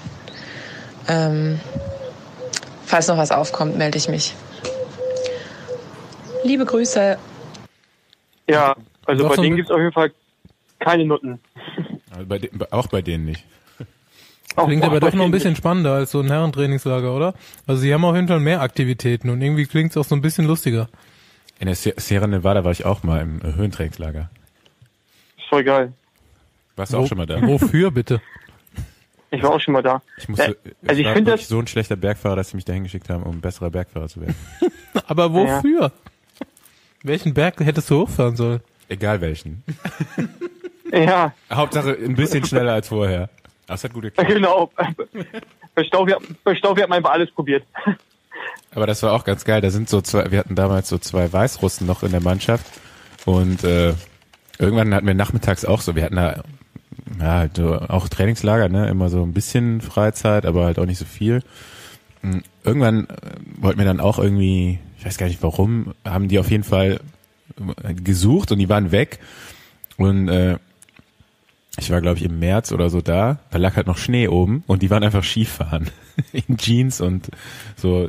Falls noch was aufkommt, melde ich mich. Liebe Grüße. Ja, also doch bei denen gibt es auf jeden Fall keine Nutten. Also auch bei denen nicht. Auch klingt aber doch noch ein bisschen spannender als so ein Herrentrainingslager, oder? Also sie haben auf jeden Fall mehr Aktivitäten und irgendwie klingt es auch so ein bisschen lustiger. In der Sierra Nevada war ich auch mal im Höhentrainingslager. Ist voll geil. Warst du auch schon mal da? Wofür bitte? Ich war auch schon mal da. Ich bin wirklich so ein schlechter Bergfahrer, dass sie mich da hingeschickt haben, um besserer Bergfahrer zu werden. Aber wofür? Ja. Welchen Berg hättest du hochfahren sollen? Egal welchen. Ja. Hauptsache ein bisschen schneller als vorher. Das hat gut geklappt. Genau. Bei Staufi hat man einfach alles probiert. Aber das war auch ganz geil. Da sind wir hatten damals so 2 Weißrussen noch in der Mannschaft und irgendwann hatten wir nachmittags auch so, wir hatten da ja, auch Trainingslager, ne, immer so ein bisschen Freizeit, aber halt auch nicht so viel. Irgendwann wollten wir dann auch irgendwie, ich weiß gar nicht warum, haben die auf jeden Fall gesucht und die waren weg. Und ich war, glaube ich, im März oder so da, da lag halt noch Schnee oben und die waren einfach Skifahren. In Jeans und so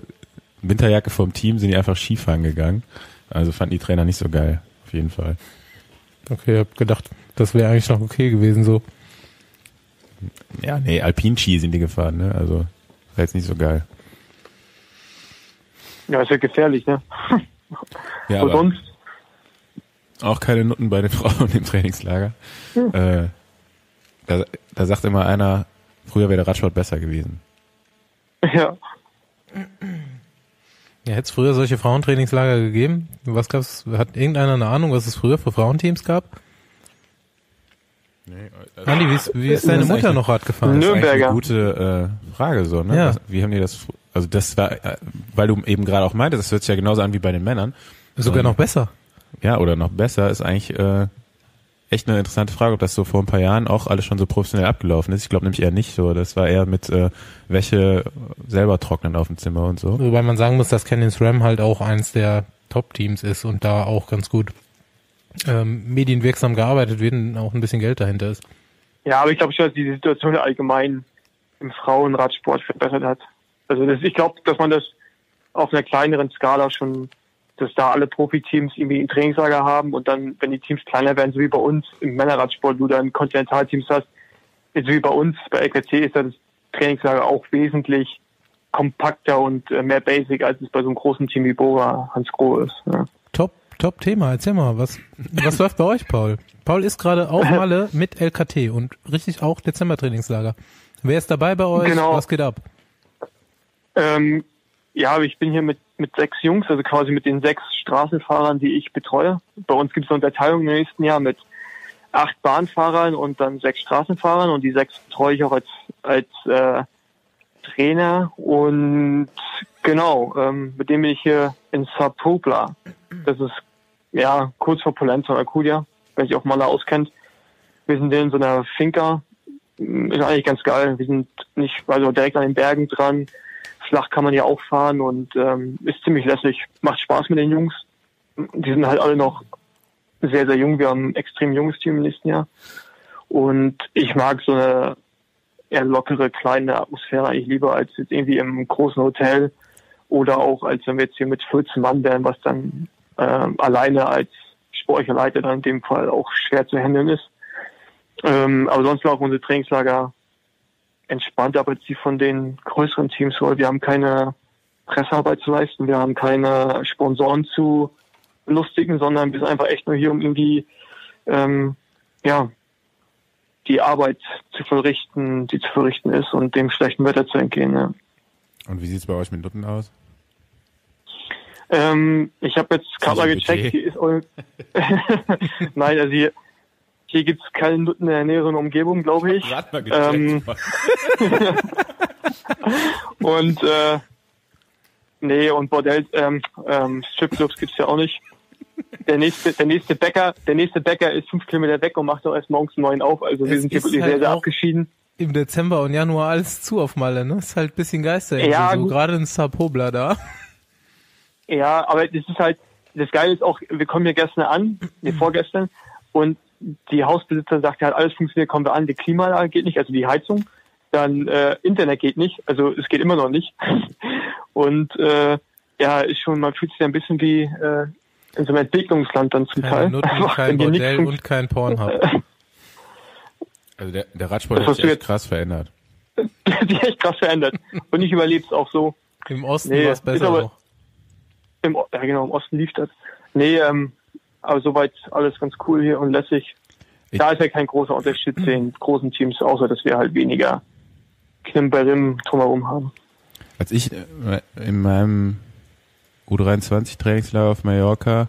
Winterjacke vom Team sind die einfach Skifahren gegangen. Also fanden die Trainer nicht so geil, auf jeden Fall. Okay, ich hab gedacht, das wäre eigentlich noch okay gewesen, so. Ja, nee, Alpinski sind die gefahren, ne? Also, war jetzt nicht so geil. Ja, ist ja gefährlich, ne? Ja, und sonst? Auch keine Nutten bei den Frauen im Trainingslager. Hm. Da sagt immer einer, früher wäre der Radsport besser gewesen. Ja. Ja, hätte es früher solche Frauentrainingslager gegeben? Was gab's? Hat irgendeiner eine Ahnung, was es früher für Frauenteams gab? Nee, also Andi, wie ist deine Mutter noch Rad gefahren? Das ist eigentlich eine gute Frage, so, ne? Ja. Wie haben die das? Also das war, weil du eben gerade auch meintest, das hört sich ja genauso an wie bei den Männern. Sogar noch besser. Ja, oder noch besser ist eigentlich echt eine interessante Frage, ob das so vor ein paar Jahren auch alles schon so professionell abgelaufen ist. Ich glaube nämlich eher nicht so. Das war eher mit Wäsche selber trocknen auf dem Zimmer und so. Wobei man sagen muss, dass Canyon Sram halt auch eins der Top-Teams ist und da auch ganz gut medienwirksam gearbeitet wird und auch ein bisschen Geld dahinter ist. Ja, aber ich glaube schon, dass die Situation allgemein im Frauenradsport verbessert hat. Also ich glaube, dass man das auf einer kleineren Skala schon, dass da alle Profiteams irgendwie ein Trainingslager haben und dann, wenn die Teams kleiner werden, so wie bei uns im Männerradsport, du dann Kontinentalteams hast, so wie bei uns bei LKT ist das Trainingslager auch wesentlich kompakter und mehr basic, als es bei so einem großen Team wie Bora Hansgrohe ist. Ja. Top Thema, erzähl mal, was läuft bei euch, Paul? Paul ist gerade auf Malle mit LKT und richtig auch Dezember-Trainingslager. Wer ist dabei bei euch? Genau. Was geht ab? Ja, ich bin hier mit 6 Jungs, also quasi mit den 6 Straßenfahrern, die ich betreue. Bei uns gibt es eine Unterteilung im nächsten Jahr mit 8 Bahnfahrern und dann 6 Straßenfahrern, und die 6 betreue ich auch als Trainer, und genau, mit dem bin ich hier in Sapopla. Das ist ja kurz vor Polenta und Alcudia, wenn sich auch mal da auskennt. Wir sind in so einer Finca, ist eigentlich ganz geil. Wir sind direkt an den Bergen dran. Flach kann man ja auch fahren und ist ziemlich lässig. Macht Spaß mit den Jungs. Die sind halt alle noch sehr, sehr jung. Wir haben ein extrem junges Team im nächsten Jahr. Und ich mag so eine eher lockere, kleine Atmosphäre eigentlich lieber als jetzt irgendwie im großen Hotel oder auch als wenn wir jetzt hier mit 14 Mann wären, was dann alleine als Sportleiter dann in dem Fall auch schwer zu handeln ist. Aber sonst laufen unsere Trainingslager entspannt, aber jetzt die von den größeren Teams, weil wir haben keine Pressearbeit zu leisten, wir haben keine Sponsoren zu belustigen, sondern wir sind einfach echt nur hier, um irgendwie die Arbeit zu verrichten, die zu verrichten ist, und dem schlechten Wetter zu entgehen. Ja. Und wie sieht es bei euch mit Nutten aus? Ich habe jetzt gerade mal gecheckt. Hier ist Nein, also hier gibt es keine Nutten in der näheren Umgebung, glaube ich. Hat mal gecheckt, und und Bordell, Stripclubs gibt es ja auch nicht. Der nächste Bäcker ist 5 Kilometer weg und macht doch erst morgens um 9 auf. Also wir sind hier wirklich halt sehr, sehr abgeschieden. Im Dezember und Januar alles zu auf Malle, ne? Ist halt ein bisschen geister. Ja, so gerade in Sapopla da. Ja, aber das ist halt, das Geile ist auch, wir kommen hier vorgestern, und die Hausbesitzer sagt halt, alles funktioniert, kommen wir an, die Klimaanlage geht nicht, also die Heizung, dann Internet geht nicht, also es geht immer noch nicht. Und man fühlt sich ein bisschen wie in so einem Entwicklungsland dann zum Teil. Nutten, kein Bordell und kein Pornhub. Also der Radsport hat sich echt krass verändert. Und ich überlebe es auch so. Im Osten war es besser aber, auch. Im Osten lief das. Aber soweit alles ganz cool hier und lässig. Da ist ja kein großer Unterschied zu den großen Teams, außer dass wir halt weniger Klimperim drumherum haben. Als ich in meinem U23-Trainingslager auf Mallorca,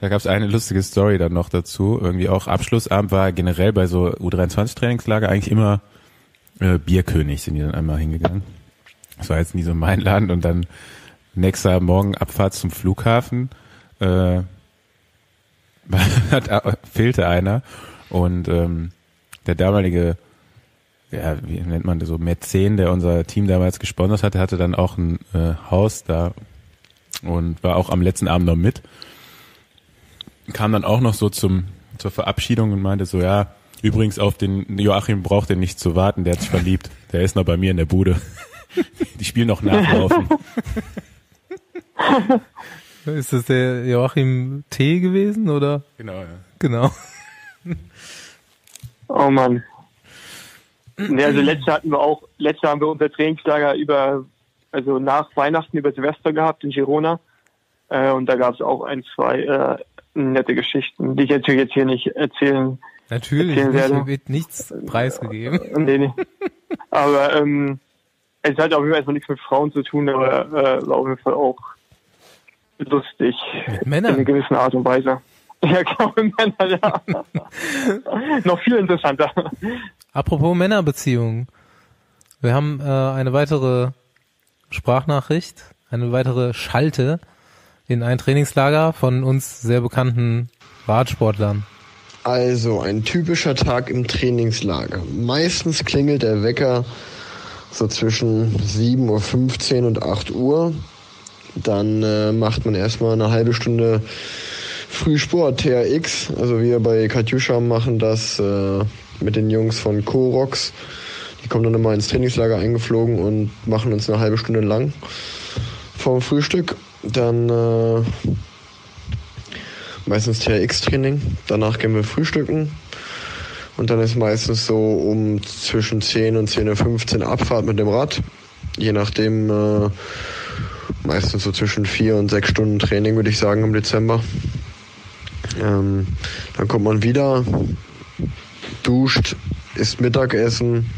da gab es eine lustige Story dann noch dazu. Irgendwie auch Abschlussabend war generell bei so U23-Trainingslager eigentlich immer Bierkönig, sind die dann einmal hingegangen. Das war jetzt nie so mein Laden. Und dann nächster Morgen Abfahrt zum Flughafen, fehlte einer. Und der damalige, ja, wie nennt man das so, Mäzen, der unser Team damals gesponsert hatte, hatte dann auch ein Haus da und war auch am letzten Abend noch mit. Kam dann auch noch so zur Verabschiedung und meinte so, ja, übrigens auf den Joachim braucht ihr nicht zu warten, der hat sich verliebt. Der ist noch bei mir in der Bude. Die spielen noch nachlaufen. Ist das der Joachim T. gewesen, oder? Genau, ja. Genau. Oh Mann. Ne, also letzte haben wir unser Trainingslager nach Weihnachten über Silvester gehabt in Girona. Und da gab es auch 1, 2 nette Geschichten, die ich natürlich jetzt hier nicht erzählen werde. Natürlich wird nichts preisgegeben. Nee. Aber es hat auf jeden Fall erstmal nichts mit Frauen zu tun, aber war auf jeden Fall auch lustig. Mit Männern? In einer gewissen Art und Weise. Ja, genau, mit Männern, ja. Noch viel interessanter. Apropos Männerbeziehungen. Wir haben eine weitere Sprachnachricht, eine weitere Schalte in ein Trainingslager von uns sehr bekannten Radsportlern. Also ein typischer Tag im Trainingslager. Meistens klingelt der Wecker so zwischen 7:15 Uhr und 8 Uhr. Dann macht man erstmal eine halbe Stunde Frühsport, TRX. Also wir bei Katjuscha machen das mit den Jungs von Korox. Die kommen dann immer ins Trainingslager eingeflogen und machen uns eine halbe Stunde lang vorm Frühstück. Dann meistens TRX-Training. Danach gehen wir frühstücken. Und dann ist meistens so um zwischen 10 und 10:15 Uhr Abfahrt mit dem Rad. je nachdem, meistens so zwischen 4 und 6 Stunden Training, würde ich sagen, im Dezember. Dann kommt man wieder, duscht, isst Mittagessen,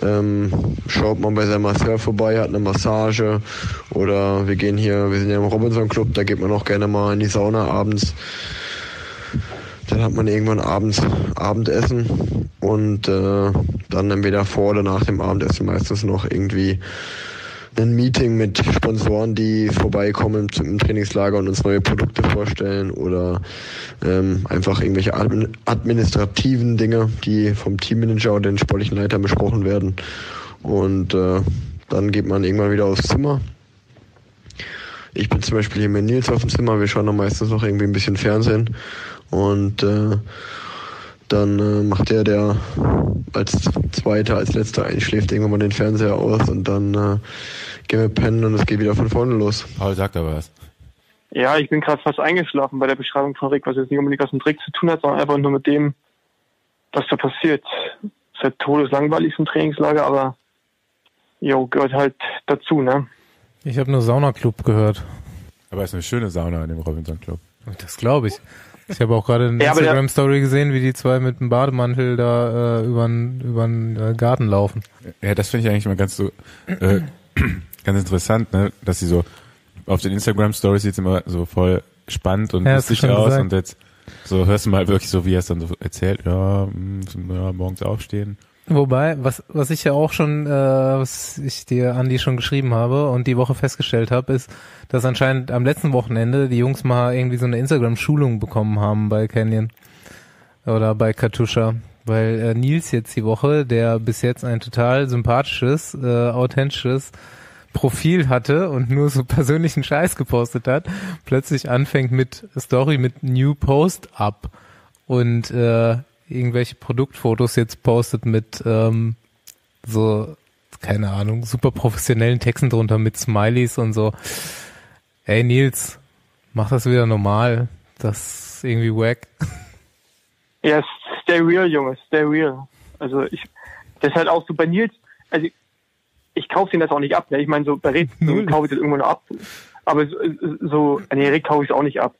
schaut man bei seinem Masseur vorbei, hat eine Massage, oder wir sind ja im Robinson Club, da geht man auch gerne mal in die Sauna abends. Dann hat man irgendwann abends Abendessen und dann entweder vor oder nach dem Abendessen meistens noch irgendwie ein Meeting mit Sponsoren, die vorbeikommen im Trainingslager und uns neue Produkte vorstellen, oder einfach irgendwelche administrativen Dinge, die vom Teammanager oder den sportlichen Leiter besprochen werden. Und dann geht man irgendwann wieder aufs Zimmer. Ich bin zum Beispiel hier mit Nils auf dem Zimmer, wir schauen dann meistens noch irgendwie ein bisschen Fernsehen. Und dann macht der als Zweiter, als Letzter einschläft, irgendwann mal den Fernseher aus und dann gehen wir pennen und es geht wieder von vorne los. Paul sagt aber was. Ja, ich bin gerade fast eingeschlafen bei der Beschreibung von Rick, was jetzt nicht unbedingt was mit Rick zu tun hat, sondern einfach nur mit dem, was da passiert. Es ist halt todeslangweilig im Trainingslager, aber jo, gehört halt dazu, ne? Ich habe nur Saunaclub gehört. Aber es ist eine schöne Sauna in dem Robinson Club. Das glaube ich. Ich habe auch gerade eine Instagram-Story gesehen, wie die zwei mit dem Bademantel da über den Garten laufen. Ja, das finde ich eigentlich mal ganz interessant, ne? Dass sie so auf den Instagram-Stories sieht es immer so voll spannend und lustig aus gesagt. Und jetzt so hörst du mal wirklich so, wie er es dann so erzählt, morgens aufstehen. Wobei, was ich ja auch schon, was ich dir, Andi, schon geschrieben habe und die Woche festgestellt habe, ist, dass anscheinend am letzten Wochenende die Jungs mal irgendwie so eine Instagram-Schulung bekommen haben bei Canyon oder bei Katusha, weil Nils jetzt die Woche, der bis jetzt ein total sympathisches, authentisches Profil hatte und nur so persönlichen Scheiß gepostet hat, plötzlich anfängt mit Story mit New Post Up und irgendwelche Produktfotos jetzt postet mit so, keine Ahnung, super professionellen Texten drunter mit Smileys und so. Ey Nils, mach das wieder normal. Das ist irgendwie wack. Ja, stay real, Junge, stay real. Also das ist halt auch so bei Nils, also ich kaufe den das auch nicht ab. Ne? Ich meine, so bei Rick kaufe ich das irgendwann ab. Aber Rick kaufe ich es auch nicht ab.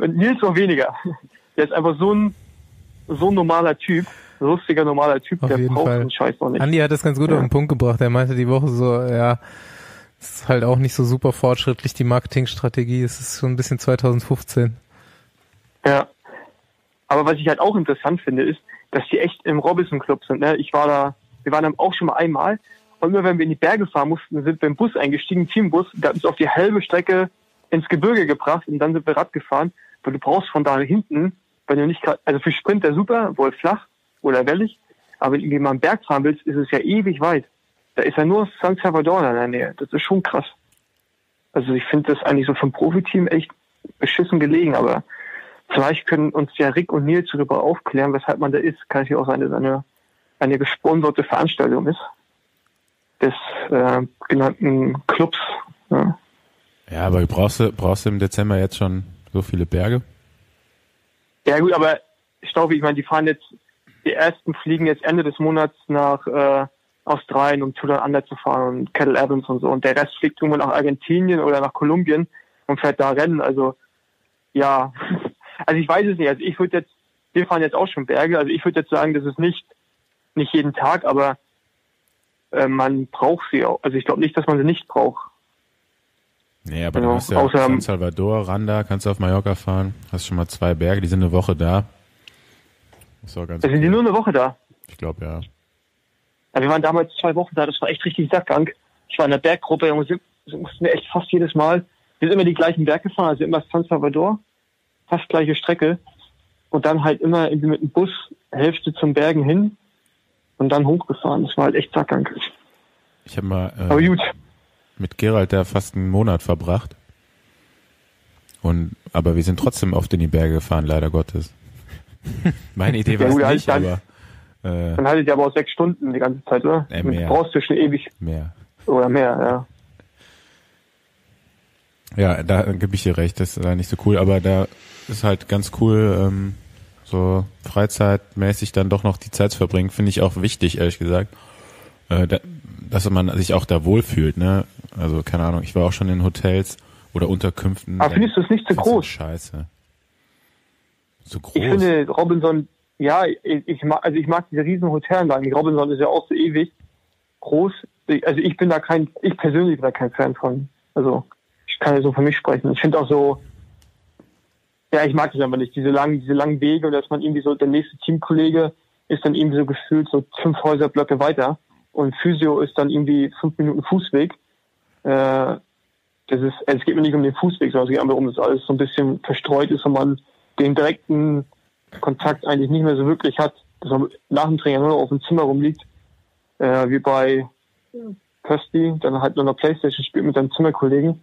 Nils noch weniger. Der ist einfach so ein normaler Typ, lustiger, normaler Typ, auf der braucht den Scheiß noch nicht. Andi hat das ganz gut auf den Punkt gebracht. Er meinte die Woche so, ist halt auch nicht so super fortschrittlich, die Marketingstrategie. Es ist schon ein bisschen 2015. Ja, aber was ich halt auch interessant finde, ist, dass die echt im Robinson Club sind. Ne? Wir waren dann auch schon mal einmal. Und immer wenn wir in die Berge fahren mussten, sind wir im Bus eingestiegen, Teambus. Der hat uns auf die halbe Strecke ins Gebirge gebracht und dann sind wir Rad gefahren. Weil du brauchst von da hinten, wenn du nicht gerade, also für Sprinter super, wohl flach oder wellig, aber wenn du mal einen Berg fahren willst, ist es ja ewig weit. Da ist ja nur San Salvador in der Nähe. Das ist schon krass. Also ich finde das eigentlich so vom Profiteam echt beschissen gelegen, aber vielleicht können uns ja Rick und Nils darüber aufklären, weshalb man da ist. Kann natürlich auch sein, dass eine gesponserte Veranstaltung ist des genannten Clubs. Ja, aber brauchst du im Dezember jetzt schon so viele Berge? Ja gut, aber Staufi, ich meine, die ersten fliegen jetzt Ende des Monats nach Australien, um Tour Under zu fahren und Kettle Evans und so. Und der Rest fliegt irgendwann nach Argentinien oder nach Kolumbien und fährt da Rennen. Also ja, also ich weiß es nicht. Also wir fahren jetzt auch schon Berge. Also ich würde jetzt sagen, das ist nicht jeden Tag, aber man braucht sie auch. Also ich glaube nicht, dass man sie nicht braucht. Nee, aber du hast ja San Salvador, Randa, kannst du auf Mallorca fahren, hast schon mal 2 Berge, die sind eine Woche da. Sind die nur eine Woche da? Ich glaube, ja. Ja. Wir waren damals 2 Wochen da, das war echt richtig Sackgang. Ich war in der Berggruppe, und mussten wir echt fast jedes Mal, wir sind immer die gleichen Berge gefahren, also immer San Salvador, fast gleiche Strecke und dann halt immer irgendwie mit dem Bus Hälfte zum Bergen hin und dann hochgefahren, das war halt echt Sackgang. Ich habe mal... Aber gut. Mit Gerald da fast einen Monat verbracht. Aber wir sind trotzdem oft in die Berge gefahren, leider Gottes. Meine Idee war es nicht, aber... Dann hattet ihr aber auch 6 Stunden die ganze Zeit, oder? Mehr. Brauchst du schon ewig. Mehr. Oder mehr, ja. Ja, da gebe ich dir recht, das ist nicht so cool, aber da ist halt ganz cool, so freizeitmäßig dann doch noch die Zeit zu verbringen, finde ich auch wichtig, ehrlich gesagt. dass man sich auch da wohlfühlt, ne? Also keine Ahnung, ich war auch schon in Hotels oder Unterkünften. Aber findest du es nicht zu groß? Scheiße. Zu groß. Ich finde Robinson, ja, ich mag diese riesen Hotelanlagen. Robinson ist ja auch so ewig groß. Also ich persönlich bin da kein Fan von. Also ich kann ja so für mich sprechen. Ich finde auch so, ja, ich mag das einfach nicht, diese langen Wege, und dass man irgendwie so, der nächste Teamkollege ist dann irgendwie so gefühlt so 5 Häuserblöcke weiter und Physio ist dann irgendwie 5 Minuten Fußweg. Das ist, es geht mir nicht um den Fußweg, sondern es geht einfach um, dass alles so ein bisschen verstreut ist und man den direkten Kontakt eigentlich nicht mehr so wirklich hat, dass man nach dem Training nur noch auf dem Zimmer rumliegt, wie bei Kösti, dann halt nur noch Playstation spielt mit seinen Zimmerkollegen.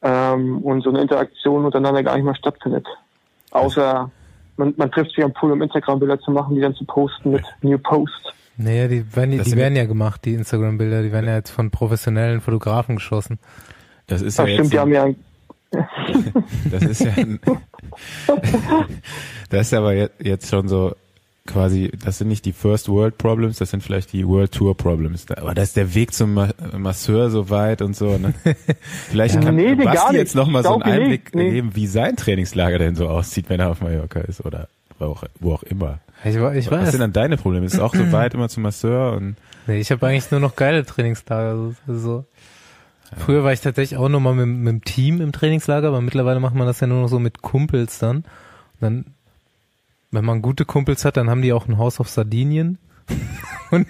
Und so eine Interaktion untereinander gar nicht mehr stattfindet. Außer man trifft sich am Pool, um Instagram-Bilder zu machen, die dann zu posten mit New Post. Naja, die werden ja gemacht, die Instagram-Bilder, die werden ja jetzt von professionellen Fotografen geschossen. Das ist ja jetzt... Stimmt, die haben ja... Das ist ja... Das ist aber jetzt schon so quasi, das sind nicht die First World Problems, das sind vielleicht die World Tour Problems. Aber das ist der Weg zum Masseur so weit und so. Ne? Vielleicht kann Basti jetzt nochmal so einen Einblick geben, wie sein Trainingslager denn so aussieht, wenn er auf Mallorca ist oder wo auch immer. Ich weiß. Was sind dann deine Probleme? Ist es auch so weit immer zum Masseur? Und nee, ich habe eigentlich nur noch geile Trainingslager. Also, früher war ich tatsächlich auch nochmal mit dem Team im Trainingslager, aber mittlerweile macht man das ja nur noch so mit Kumpels dann. Und dann, wenn man gute Kumpels hat, dann haben die auch ein Haus auf Sardinien. Und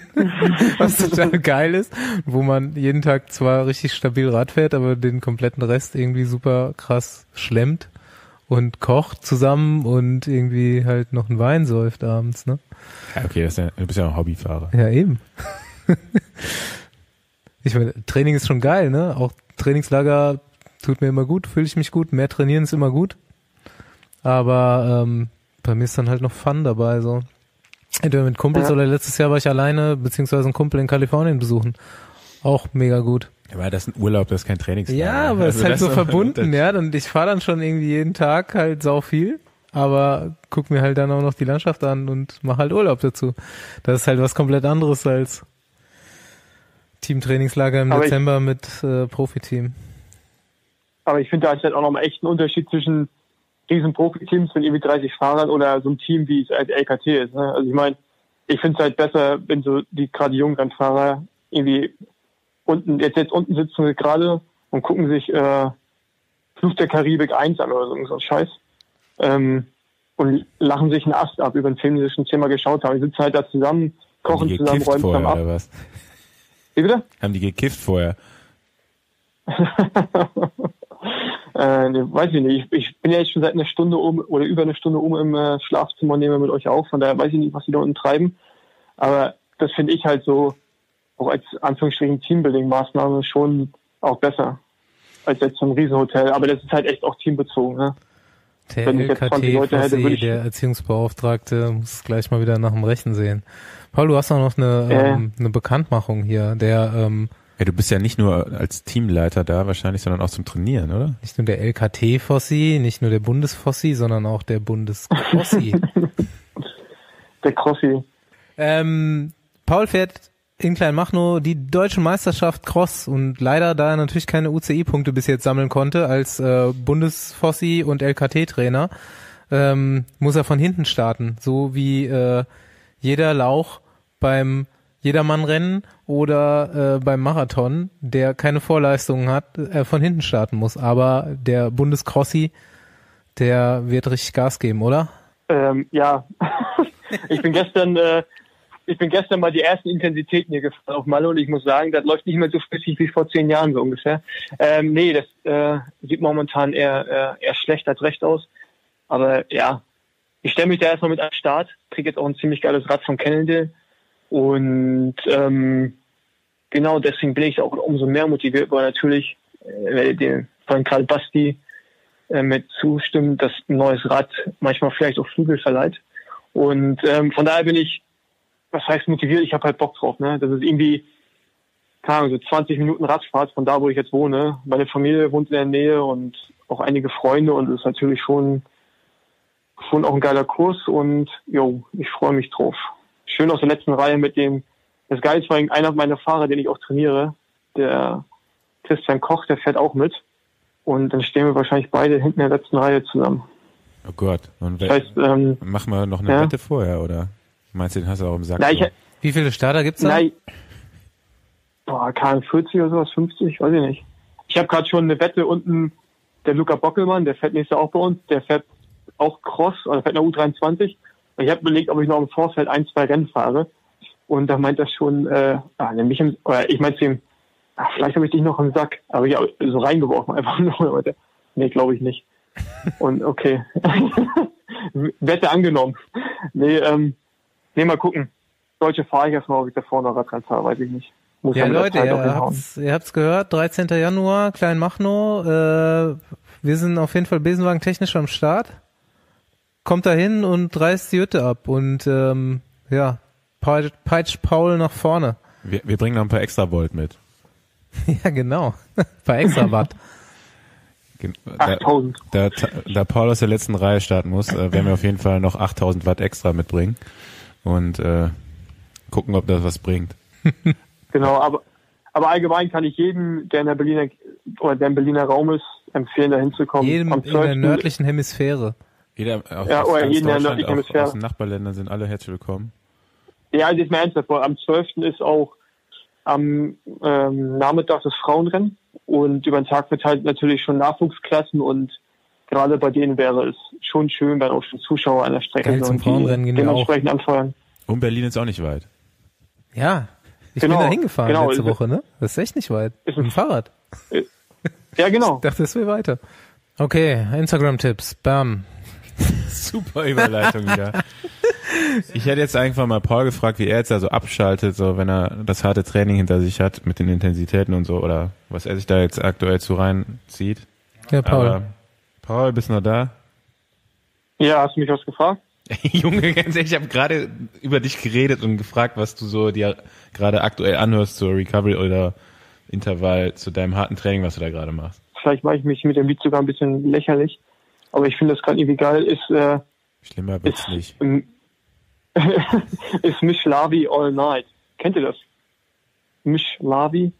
was total geil ist, wo man jeden Tag zwar richtig stabil Rad fährt, aber den kompletten Rest irgendwie super krass schlemmt und kocht zusammen und irgendwie halt noch einen Wein säuft abends, ne? Ja, okay, du bist ja ein Hobbyfahrer. Ja, eben. Ich meine, Training ist schon geil, ne? Auch Trainingslager tut mir immer gut, fühle ich mich gut, mehr trainieren ist immer gut. Aber bei mir ist dann halt noch Fun dabei, so. Entweder mit Kumpels oder letztes Jahr war ich alleine, beziehungsweise einen Kumpel in Kalifornien besuchen. Auch mega gut. Ja, weil das ist ein Urlaub, das ist kein Trainingslager. Ja, aber es ist halt so verbunden, ja. Und ich fahre dann schon irgendwie jeden Tag halt sau viel, aber guck mir halt dann auch noch die Landschaft an und mach halt Urlaub dazu. Das ist halt was komplett anderes als Teamtrainingslager im Dezember mit Profiteam. Aber ich finde, da ist halt auch noch einen echten Unterschied zwischen riesen Profiteams mit irgendwie 30 Fahrern oder so ein Team, wie es als LKT ist. Ne? Also ich meine, ich finde es halt besser, wenn so die gerade jungen Rennfahrer irgendwie unten, jetzt unten sitzen wir gerade und gucken sich Fluch der Karibik 1 an oder so ein Scheiß und lachen sich einen Ast ab über einen Film, den sie schon 10-mal geschaut haben. Die sitzen halt da zusammen, kochen zusammen, räumen zusammen ab. Oder was? Wie bitte? Haben die gekifft vorher? Weiß ich nicht. Ich bin ja jetzt schon seit einer Stunde oben oder über eine Stunde oben im Schlafzimmer und nehme mit euch auf. Von daher weiß ich nicht, was die da unten treiben. Aber das finde ich halt so auch als Anführungsstrichen Teambuilding-Maßnahme schon auch besser als jetzt so ein Riesenhotel. Aber das ist halt echt auch teambezogen. Ne? Der Wenn ich LKT, jetzt 20 Leute hätte, würde ich der Erziehungsbeauftragte muss gleich mal wieder nach dem Rechten sehen. Paul, du hast auch noch eine Bekanntmachung hier, der ja, du bist ja nicht nur als Teamleiter da wahrscheinlich, sondern auch zum Trainieren, oder? Nicht nur der LKT-Fossi, nicht nur der Bundes-Fossi, sondern auch der Bundes-Crossi. Der Crossi. Paul fährt in Kleinmachnow die deutsche Meisterschaft Cross und leider, da er natürlich keine UCI-Punkte bis jetzt sammeln konnte, als Bundes-Fossi und LKT-Trainer, muss er von hinten starten, so wie jeder Lauch beim Jedermannrennen oder beim Marathon, der keine Vorleistungen hat, von hinten starten muss. Aber der Bundescrossi, der wird richtig Gas geben, oder? Ja. Ich bin gestern mal die ersten Intensitäten hier gefahren auf Malle und ich muss sagen, das läuft nicht mehr so flüssig wie vor 10 Jahren so ungefähr. Nee, das sieht momentan eher schlecht als recht aus. Aber ja, ich stelle mich da erstmal mit an den Start, kriege jetzt auch ein ziemlich geiles Rad von Cannondale. Und genau deswegen bin ich auch umso mehr motiviert, weil natürlich werdet ihr von Karl Basti mit zustimmen, dass ein neues Rad manchmal vielleicht auch Flügel verleiht. Und von daher bin ich, was heißt motiviert, ich habe halt Bock drauf. Ne? Das ist irgendwie, keine Ahnung, so 20 Minuten Radfahrt von da, wo ich jetzt wohne. Meine Familie wohnt in der Nähe und auch einige Freunde und es ist natürlich schon auch ein geiler Kurs und jo, ich freue mich drauf. Schön aus der letzten Reihe mit dem Das Geilste war einer meiner Fahrer, den ich auch trainiere, der Christian Koch, der fährt auch mit. Und dann stehen wir wahrscheinlich beide hinten in der letzten Reihe zusammen. Oh Gott. Und das heißt, machen wir noch eine Wette vorher, oder? Meinst du, den hast du auch im Sack? Na, so? Wie viele Starter gibt's da? Boah, KM 40 oder sowas, 50, weiß ich nicht. Ich habe gerade schon eine Wette unten, der Luca Bockelmann, der fährt nächstes Jahr auch bei uns, der fährt auch Cross, oder fährt eine U23. Und ich habe überlegt, ob ich noch im Vorfeld 1, 2 Rennen fahre. Und da meint er schon, ich meinte zu ihm, vielleicht habe ich dich noch im Sack. Aber ja, so reingeworfen einfach nur. Nee, glaube ich nicht. Und okay. Wette angenommen. Nee, mal gucken. Deutsche fahre ich erstmal, ob ich da vorne noch Radrennen fahre, weiß ich nicht. Muss ja, Leute, ihr habt's gehört, 13. Januar, Kleinmachnow. Wir sind auf jeden Fall Besenwagen technisch am Start. Kommt da hin und reißt die Hütte ab. Und peitscht Paul nach vorne. Wir bringen noch ein paar extra Volt mit. Ja, genau. Ein paar extra Watt. 8000. Da Paul aus der letzten Reihe starten muss, werden wir auf jeden Fall noch 8000 Watt extra mitbringen und gucken, ob das was bringt. Genau, aber allgemein kann ich jedem, der in der Berliner oder der im Berliner Raum ist, empfehlen, da hinzukommen. Jedem in der nördlichen Hemisphäre. Jeden der nördlichen Hemisphäre. Aus den Nachbarländern sind alle herzlich willkommen. Ja, das ist mir ernsthaft. Am 12. ist auch am Nachmittag das Frauenrennen und über den Tag verteilt natürlich schon Nachwuchsklassen und gerade bei denen wäre es schon schön, wenn auch schon Zuschauer an der Strecke sind und die dementsprechend anfeuern. Und Berlin ist auch nicht weit. Ja, ich bin da hingefahren letzte Woche, ne? Das ist echt nicht weit. Ist mit dem Fahrrad. Ja, genau. Ich dachte, es wäre weiter. Okay, Instagram-Tipps. Bam. Super Überleitung wieder. Ich hätte jetzt einfach mal Paul gefragt, wie er jetzt also abschaltet, so wenn er das harte Training hinter sich hat mit den Intensitäten und so, oder was er sich da jetzt aktuell zu reinzieht. Ja, Paul. Aber, Paul, bist du noch da? Ja, hast du mich was gefragt? Junge, ganz ehrlich, ich habe gerade über dich geredet und gefragt, was du so dir gerade aktuell anhörst zur Recovery oder Intervall, zu deinem harten Training, was du da gerade machst. Vielleicht mache ich mich mit dem Lied sogar ein bisschen lächerlich, aber ich finde das gerade irgendwie geil. Schlimmer wird's nicht. Ist Mishlavi All Night. Kennt ihr das? Mishlavi.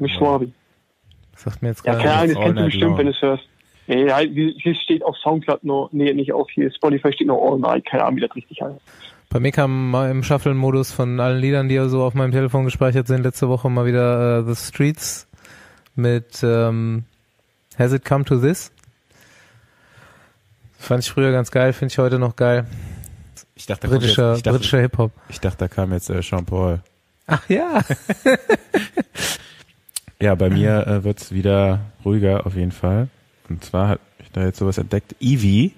Das sagt mir jetzt gar nicht. Ja, das kennst du bestimmt, long. Wenn du es hörst. Ja, hier steht auf Soundcloud nur, nee, nicht auf hier. Spotify steht nur All Night. Keine Ahnung, wie das richtig heißt. Bei mir kam mal im Shuffle-Modus von allen Liedern, die ja so auf meinem Telefon gespeichert sind, letzte Woche mal wieder The Streets mit Has It Come to This? Fand ich früher ganz geil, finde ich heute noch geil. Ich dachte, britischer Hip-Hop. Ich dachte, da kam jetzt Sean Paul. Ach ja. Ja, bei mir wird's wieder ruhiger auf jeden Fall. Und zwar habe ich da jetzt sowas entdeckt. Evie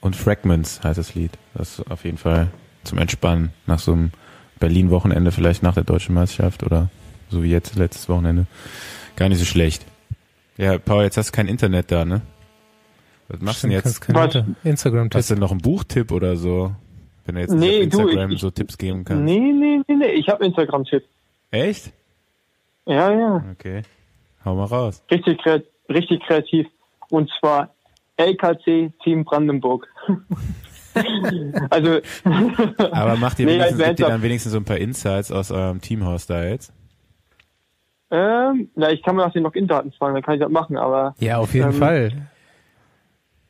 und Fragments heißt das Lied. Das ist auf jeden Fall zum Entspannen nach so einem Berlin-Wochenende, vielleicht nach der Deutschen Meisterschaft oder so wie jetzt letztes Wochenende. Gar nicht so schlecht. Ja, Paul, jetzt hast du kein Internet da, ne? Was machst du denn jetzt? Instagram-Tipp. Hast du noch einen Buchtipp oder so? Wenn er jetzt nicht auf Instagram so Tipps geben kann. Nee, ich habe Instagram-Tipp. Echt? Ja. Okay, hau mal raus. Richtig kreativ. Und zwar LKT Team Brandenburg. Also. Aber macht ihr wenigstens so ein paar Insights aus eurem Teamhaus da jetzt? Ich kann mir nach den Login-Daten fragen, dann kann ich das machen, aber. Ja, auf jeden Fall.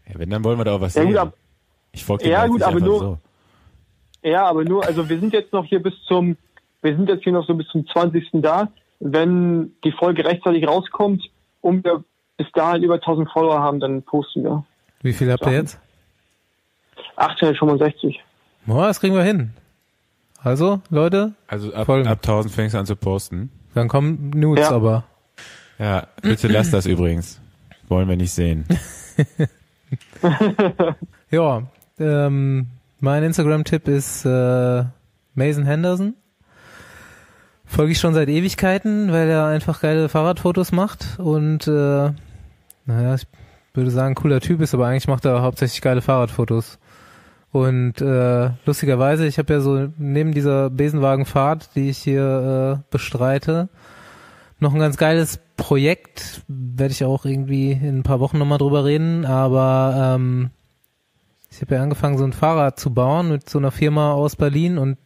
Ja, wenn, dann wollen wir da auch was sehen. Ich folge dir einfach nur so. Ja, aber nur, also wir sind jetzt hier noch so bis zum 20. da. Wenn die Folge rechtzeitig rauskommt, um wir bis dahin über 1000 Follower haben, dann posten wir. Wie viel habt ihr jetzt? 865. Boah, das kriegen wir hin. Also, Leute. Also ab 1000 fängst du an zu posten. Dann kommen Nudes aber. Ja, bitte lass das übrigens. Wollen wir nicht sehen. Ja, mein Instagram-Tipp ist Mason Henderson. Folge ich schon seit Ewigkeiten, weil er einfach geile Fahrradfotos macht und ich würde sagen, cooler Typ ist, aber eigentlich macht er hauptsächlich geile Fahrradfotos. Und lustigerweise, ich habe ja so neben dieser Besenwagenfahrt, die ich hier bestreite, noch ein ganz geiles Projekt, werde ich auch irgendwie in ein paar Wochen nochmal drüber reden, aber ich habe ja angefangen, so ein Fahrrad zu bauen mit so einer Firma aus Berlin und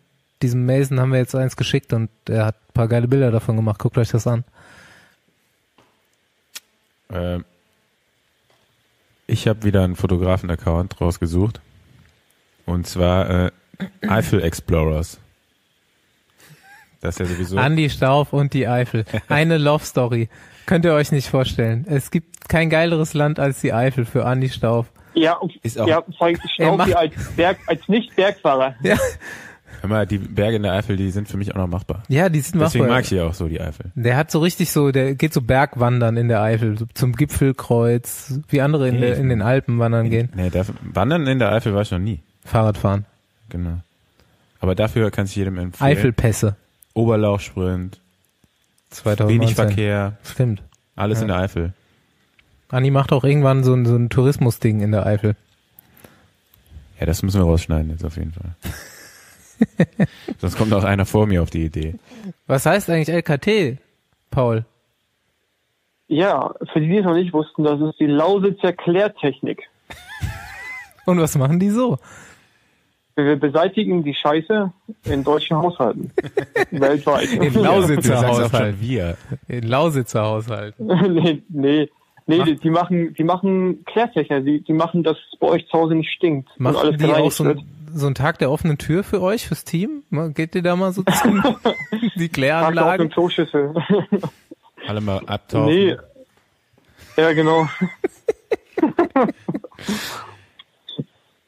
diesem Mason haben wir jetzt eins geschickt und er hat ein paar geile Bilder davon gemacht. Guckt euch das an. Ich habe wieder einen Fotografen-Account rausgesucht. Und zwar Eifel Explorers. Das ist ja sowieso. Andi Stauf und die Eifel. Eine Love Story. Könnt ihr euch nicht vorstellen. Es gibt kein geileres Land als die Eifel für Andi Stauf. Ja, ist auch, ja, vor allem Stauf hier als Nicht-Bergfahrer. Ja. Hör mal, die Berge in der Eifel, die sind für mich auch noch machbar. Ja, die sind machbar. Deswegen mag ich ja auch so die Eifel. Der hat so richtig so, der geht so Bergwandern in der Eifel, so zum Gipfelkreuz, wie andere in den Alpen wandern gehen. Nee, wandern in der Eifel war ich noch nie. Fahrradfahren. Genau. Aber dafür kann ich jedem empfehlen. Eifelpässe. Oberlaufsprint. 2019. Wenig Verkehr. Stimmt. Alles ja. In der Eifel. Andi macht auch irgendwann so ein Tourismusding in der Eifel. Ja, das müssen wir rausschneiden jetzt auf jeden Fall. Sonst kommt auch einer vor mir auf die Idee. Was heißt eigentlich LKT, Paul? Ja, für die, die es noch nicht wussten, das ist die Lausitzer Klärtechnik. Und was machen die so? Wir beseitigen die Scheiße in deutschen Haushalten. Weltweit. In Lausitzer Haushalten. Wir. In Lausitzer Haushalten. Nee, die machen Klärtechnik. Die machen, dass es bei euch zu Hause nicht stinkt. Machen und alles die auch so ein Tag der offenen Tür für euch, fürs Team? Geht ihr da mal so zum die Kläranlage? Tag der offenen Kloschüssel. Alle mal abtauchen. Nee. Ja, genau.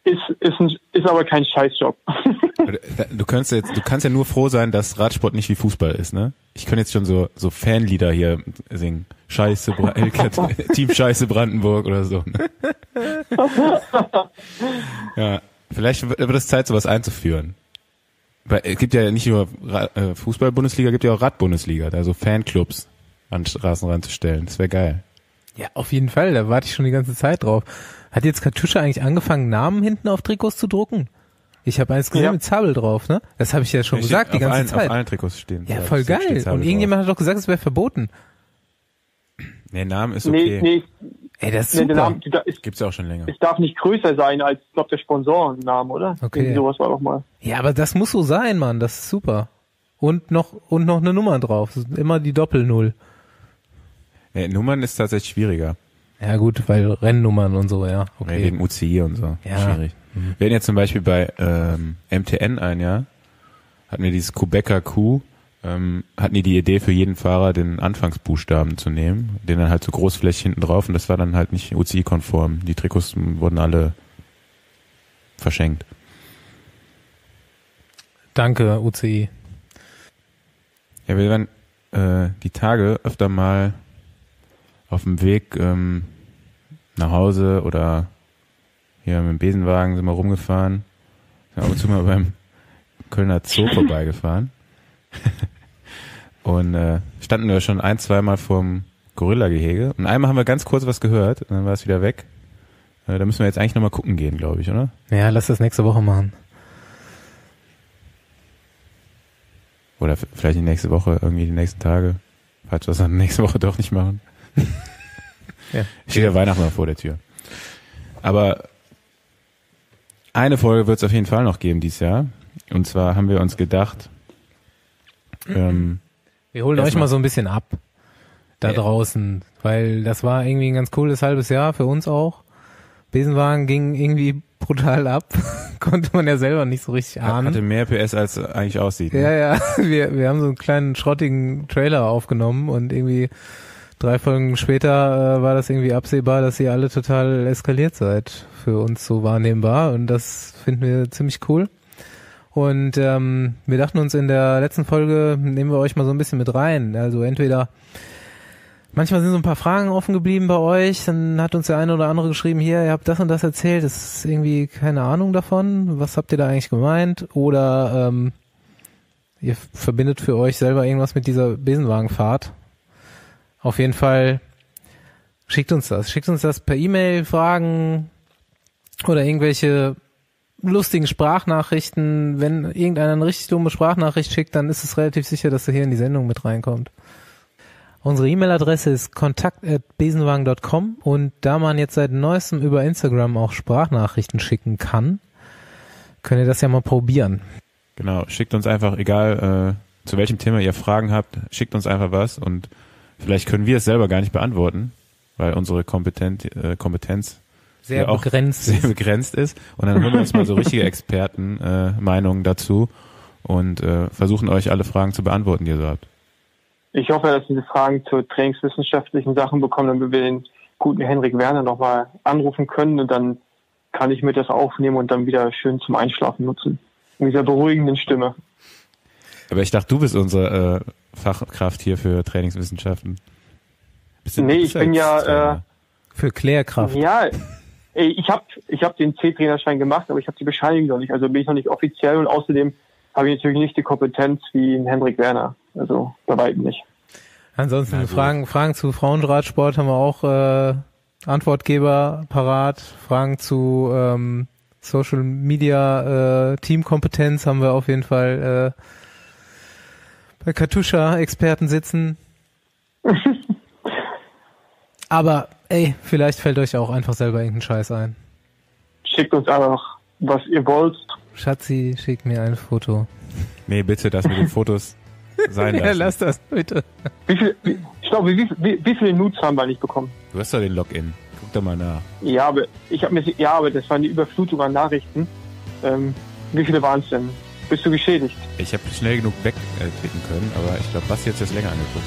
Ist aber kein Scheißjob. Du kannst ja nur froh sein, dass Radsport nicht wie Fußball ist, ne? Ich könnte jetzt schon so Fanlieder hier singen. Scheiße, Team Scheiße Brandenburg oder so. Ne? Ja, vielleicht wird es Zeit, sowas einzuführen. Weil es gibt ja nicht nur Fußball-Bundesliga, es gibt ja auch Rad-Bundesliga, da so Fanclubs an Straßen ranzustellen. Das wäre geil. Ja, auf jeden Fall, da warte ich schon die ganze Zeit drauf. Hat jetzt Katuscha eigentlich angefangen, Namen hinten auf Trikots zu drucken? Ich habe eins gesehen mit Zabel drauf, ne? Das habe ich ja schon gesagt die ganze Zeit. Auf allen Trikots stehen. Ja, voll geil. Und irgendjemand hat doch gesagt, es wäre verboten. Nee, Name ist okay. Nee. Ey, das ist super. Namen, gibt's ja auch schon länger. Es darf nicht größer sein als, ich glaube, der Sponsorenname, oder? Okay. Irgendwie sowas war doch mal. Ja, aber das muss so sein, Mann. Das ist super. Und noch eine Nummer drauf. Immer die Doppel-Null. Ja, Nummern ist tatsächlich schwieriger. Ja gut, weil Rennnummern und so, ja. Okay. Ja, wegen UCI und so. Ja. Schwierig. Mhm. Wir hatten jetzt zum Beispiel bei MTN ein Jahr, hatten wir dieses Quebecer Q, hatten die Idee für jeden Fahrer den Anfangsbuchstaben zu nehmen, den dann halt so großflächig hinten drauf und das war dann halt nicht UCI-konform. Die Trikots wurden alle verschenkt. Danke, UCI. Ja, wir werden die Tage öfter mal auf dem Weg nach Hause oder hier mit dem Besenwagen sind wir rumgefahren. Sind ab und zu mal beim Kölner Zoo vorbeigefahren. Und standen wir schon ein-, zweimal vorm Gorilla-Gehege. Und einmal haben wir ganz kurz was gehört und dann war es wieder weg. Da müssen wir jetzt eigentlich nochmal gucken gehen, glaube ich, oder? Ja, lass das nächste Woche machen. Oder vielleicht die nächste Woche, irgendwie die nächsten Tage. Falls wir das dann nächste Woche doch nicht machen. Ja. Steht ja Weihnachten mal vor der Tür. Aber eine Folge wird es auf jeden Fall noch geben dieses Jahr. Und zwar haben wir uns gedacht, wir holen euch mal so ein bisschen ab da draußen, weil das war irgendwie ein ganz cooles halbes Jahr für uns auch. Besenwagen ging irgendwie brutal ab, konnte man ja selber nicht so richtig ahnen. Hatte mehr PS als eigentlich aussieht. Ne? Ja, wir haben so einen kleinen schrottigen Trailer aufgenommen und irgendwie 3 Folgen später war das irgendwie absehbar, dass ihr alle total eskaliert seid. Für uns so wahrnehmbar und das finden wir ziemlich cool. Und wir dachten uns, in der letzten Folge nehmen wir euch mal so ein bisschen mit rein. Also entweder, manchmal sind so ein paar Fragen offen geblieben bei euch, dann hat uns der eine oder andere geschrieben, hier, ihr habt das und das erzählt, das ist irgendwie keine Ahnung davon, was habt ihr da eigentlich gemeint? Oder ihr verbindet für euch selber irgendwas mit dieser Besenwagenfahrt. Auf jeden Fall schickt uns das. Schickt uns das per E-Mail, Fragen oder irgendwelche lustigen Sprachnachrichten. Wenn irgendeiner eine richtig dumme Sprachnachricht schickt, dann ist es relativ sicher, dass er hier in die Sendung mit reinkommt. Unsere E-Mail-Adresse ist kontakt@besenwagen.com und da man jetzt seit neuestem über Instagram auch Sprachnachrichten schicken kann, könnt ihr das ja mal probieren. Genau, schickt uns einfach, egal zu welchem Thema ihr Fragen habt, schickt uns einfach was und vielleicht können wir es selber gar nicht beantworten, weil unsere Kompetenz sehr begrenzt ist. Und dann holen wir uns mal so richtige Expertenmeinungen dazu und versuchen euch alle Fragen zu beantworten, die ihr so habt. Ich hoffe, dass diese Fragen zu trainingswissenschaftlichen Sachen bekommen, damit wir den guten Henrik Werner nochmal anrufen können und dann kann ich mir das aufnehmen und dann wieder schön zum Einschlafen nutzen. Mit dieser beruhigenden Stimme. Aber ich dachte, du bist unsere Fachkraft hier für Trainingswissenschaften. Nee, ich bin ja... für Klärkraft. Ja, ich hab den C-Trainerschein gemacht, aber ich habe die Bescheinigung noch nicht. Also bin ich noch nicht offiziell und außerdem habe ich natürlich nicht die Kompetenz wie Henrik Werner. Also bei weitem nicht. Ansonsten also. Fragen zu Frauenradsport haben wir auch Antwortgeber parat. Fragen zu Social Media Teamkompetenz haben wir auf jeden Fall bei Katusha Experten sitzen. Aber ey, vielleicht fällt euch auch einfach selber irgendein Scheiß ein. Schickt uns einfach, was ihr wollt. Schatzi, schick mir ein Foto. Nee, bitte, das mit den Fotos sein lassen. Ja, lass das, bitte. Wie viele Nudes haben wir nicht bekommen? Du hast doch den Login. Guck da mal nach. Ja, aber das war eine Überflutung an Nachrichten. Wie viele waren es denn? Bist du geschädigt? Ich habe schnell genug wegklicken können, aber ich glaube, Basti hat es länger angeguckt.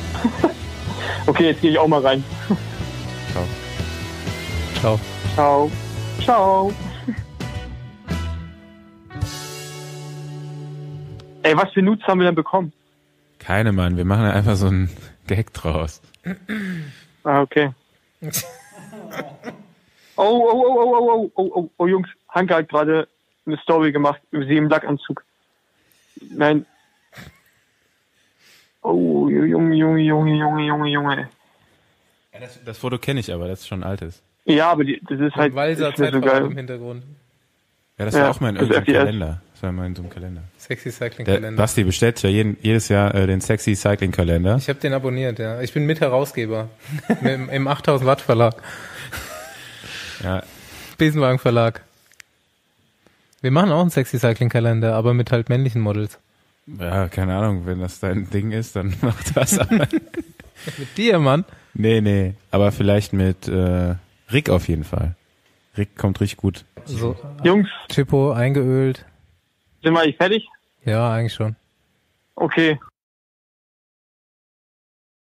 Okay, jetzt gehe ich auch mal rein. Ciao. Ciao. Ciao. Ey, was für Nudes haben wir denn bekommen? Keine, Mann. Wir machen einfach so einen Gag draus. Ah, okay. Oh, Jungs. Hanke hat gerade eine Story gemacht über sie im Lackanzug. Nein. Oh, Junge. Ja, das Foto kenne ich aber, das ist schon ein altes. Ja, aber das ist halt... Weil so geil im Hintergrund. Ja, das war auch mein Kalender. Das war mein so ein Kalender. Sexy Cycling Kalender. Basti bestellt ja jedes Jahr den Sexy Cycling Kalender. Ich habe den abonniert, ja. Ich bin Mitherausgeber im 8000 Watt Verlag. Ja. Besenwagen Verlag. Wir machen auch einen Sexy Cycling Kalender, aber mit halt männlichen Models. Ja, keine Ahnung, wenn das dein Ding ist, dann mach das an. Mit dir, Mann? Nee, aber vielleicht mit Rick auf jeden Fall. Rick kommt richtig gut. So, Jungs. Chipo, eingeölt. Sind wir eigentlich fertig? Ja, eigentlich schon. Okay.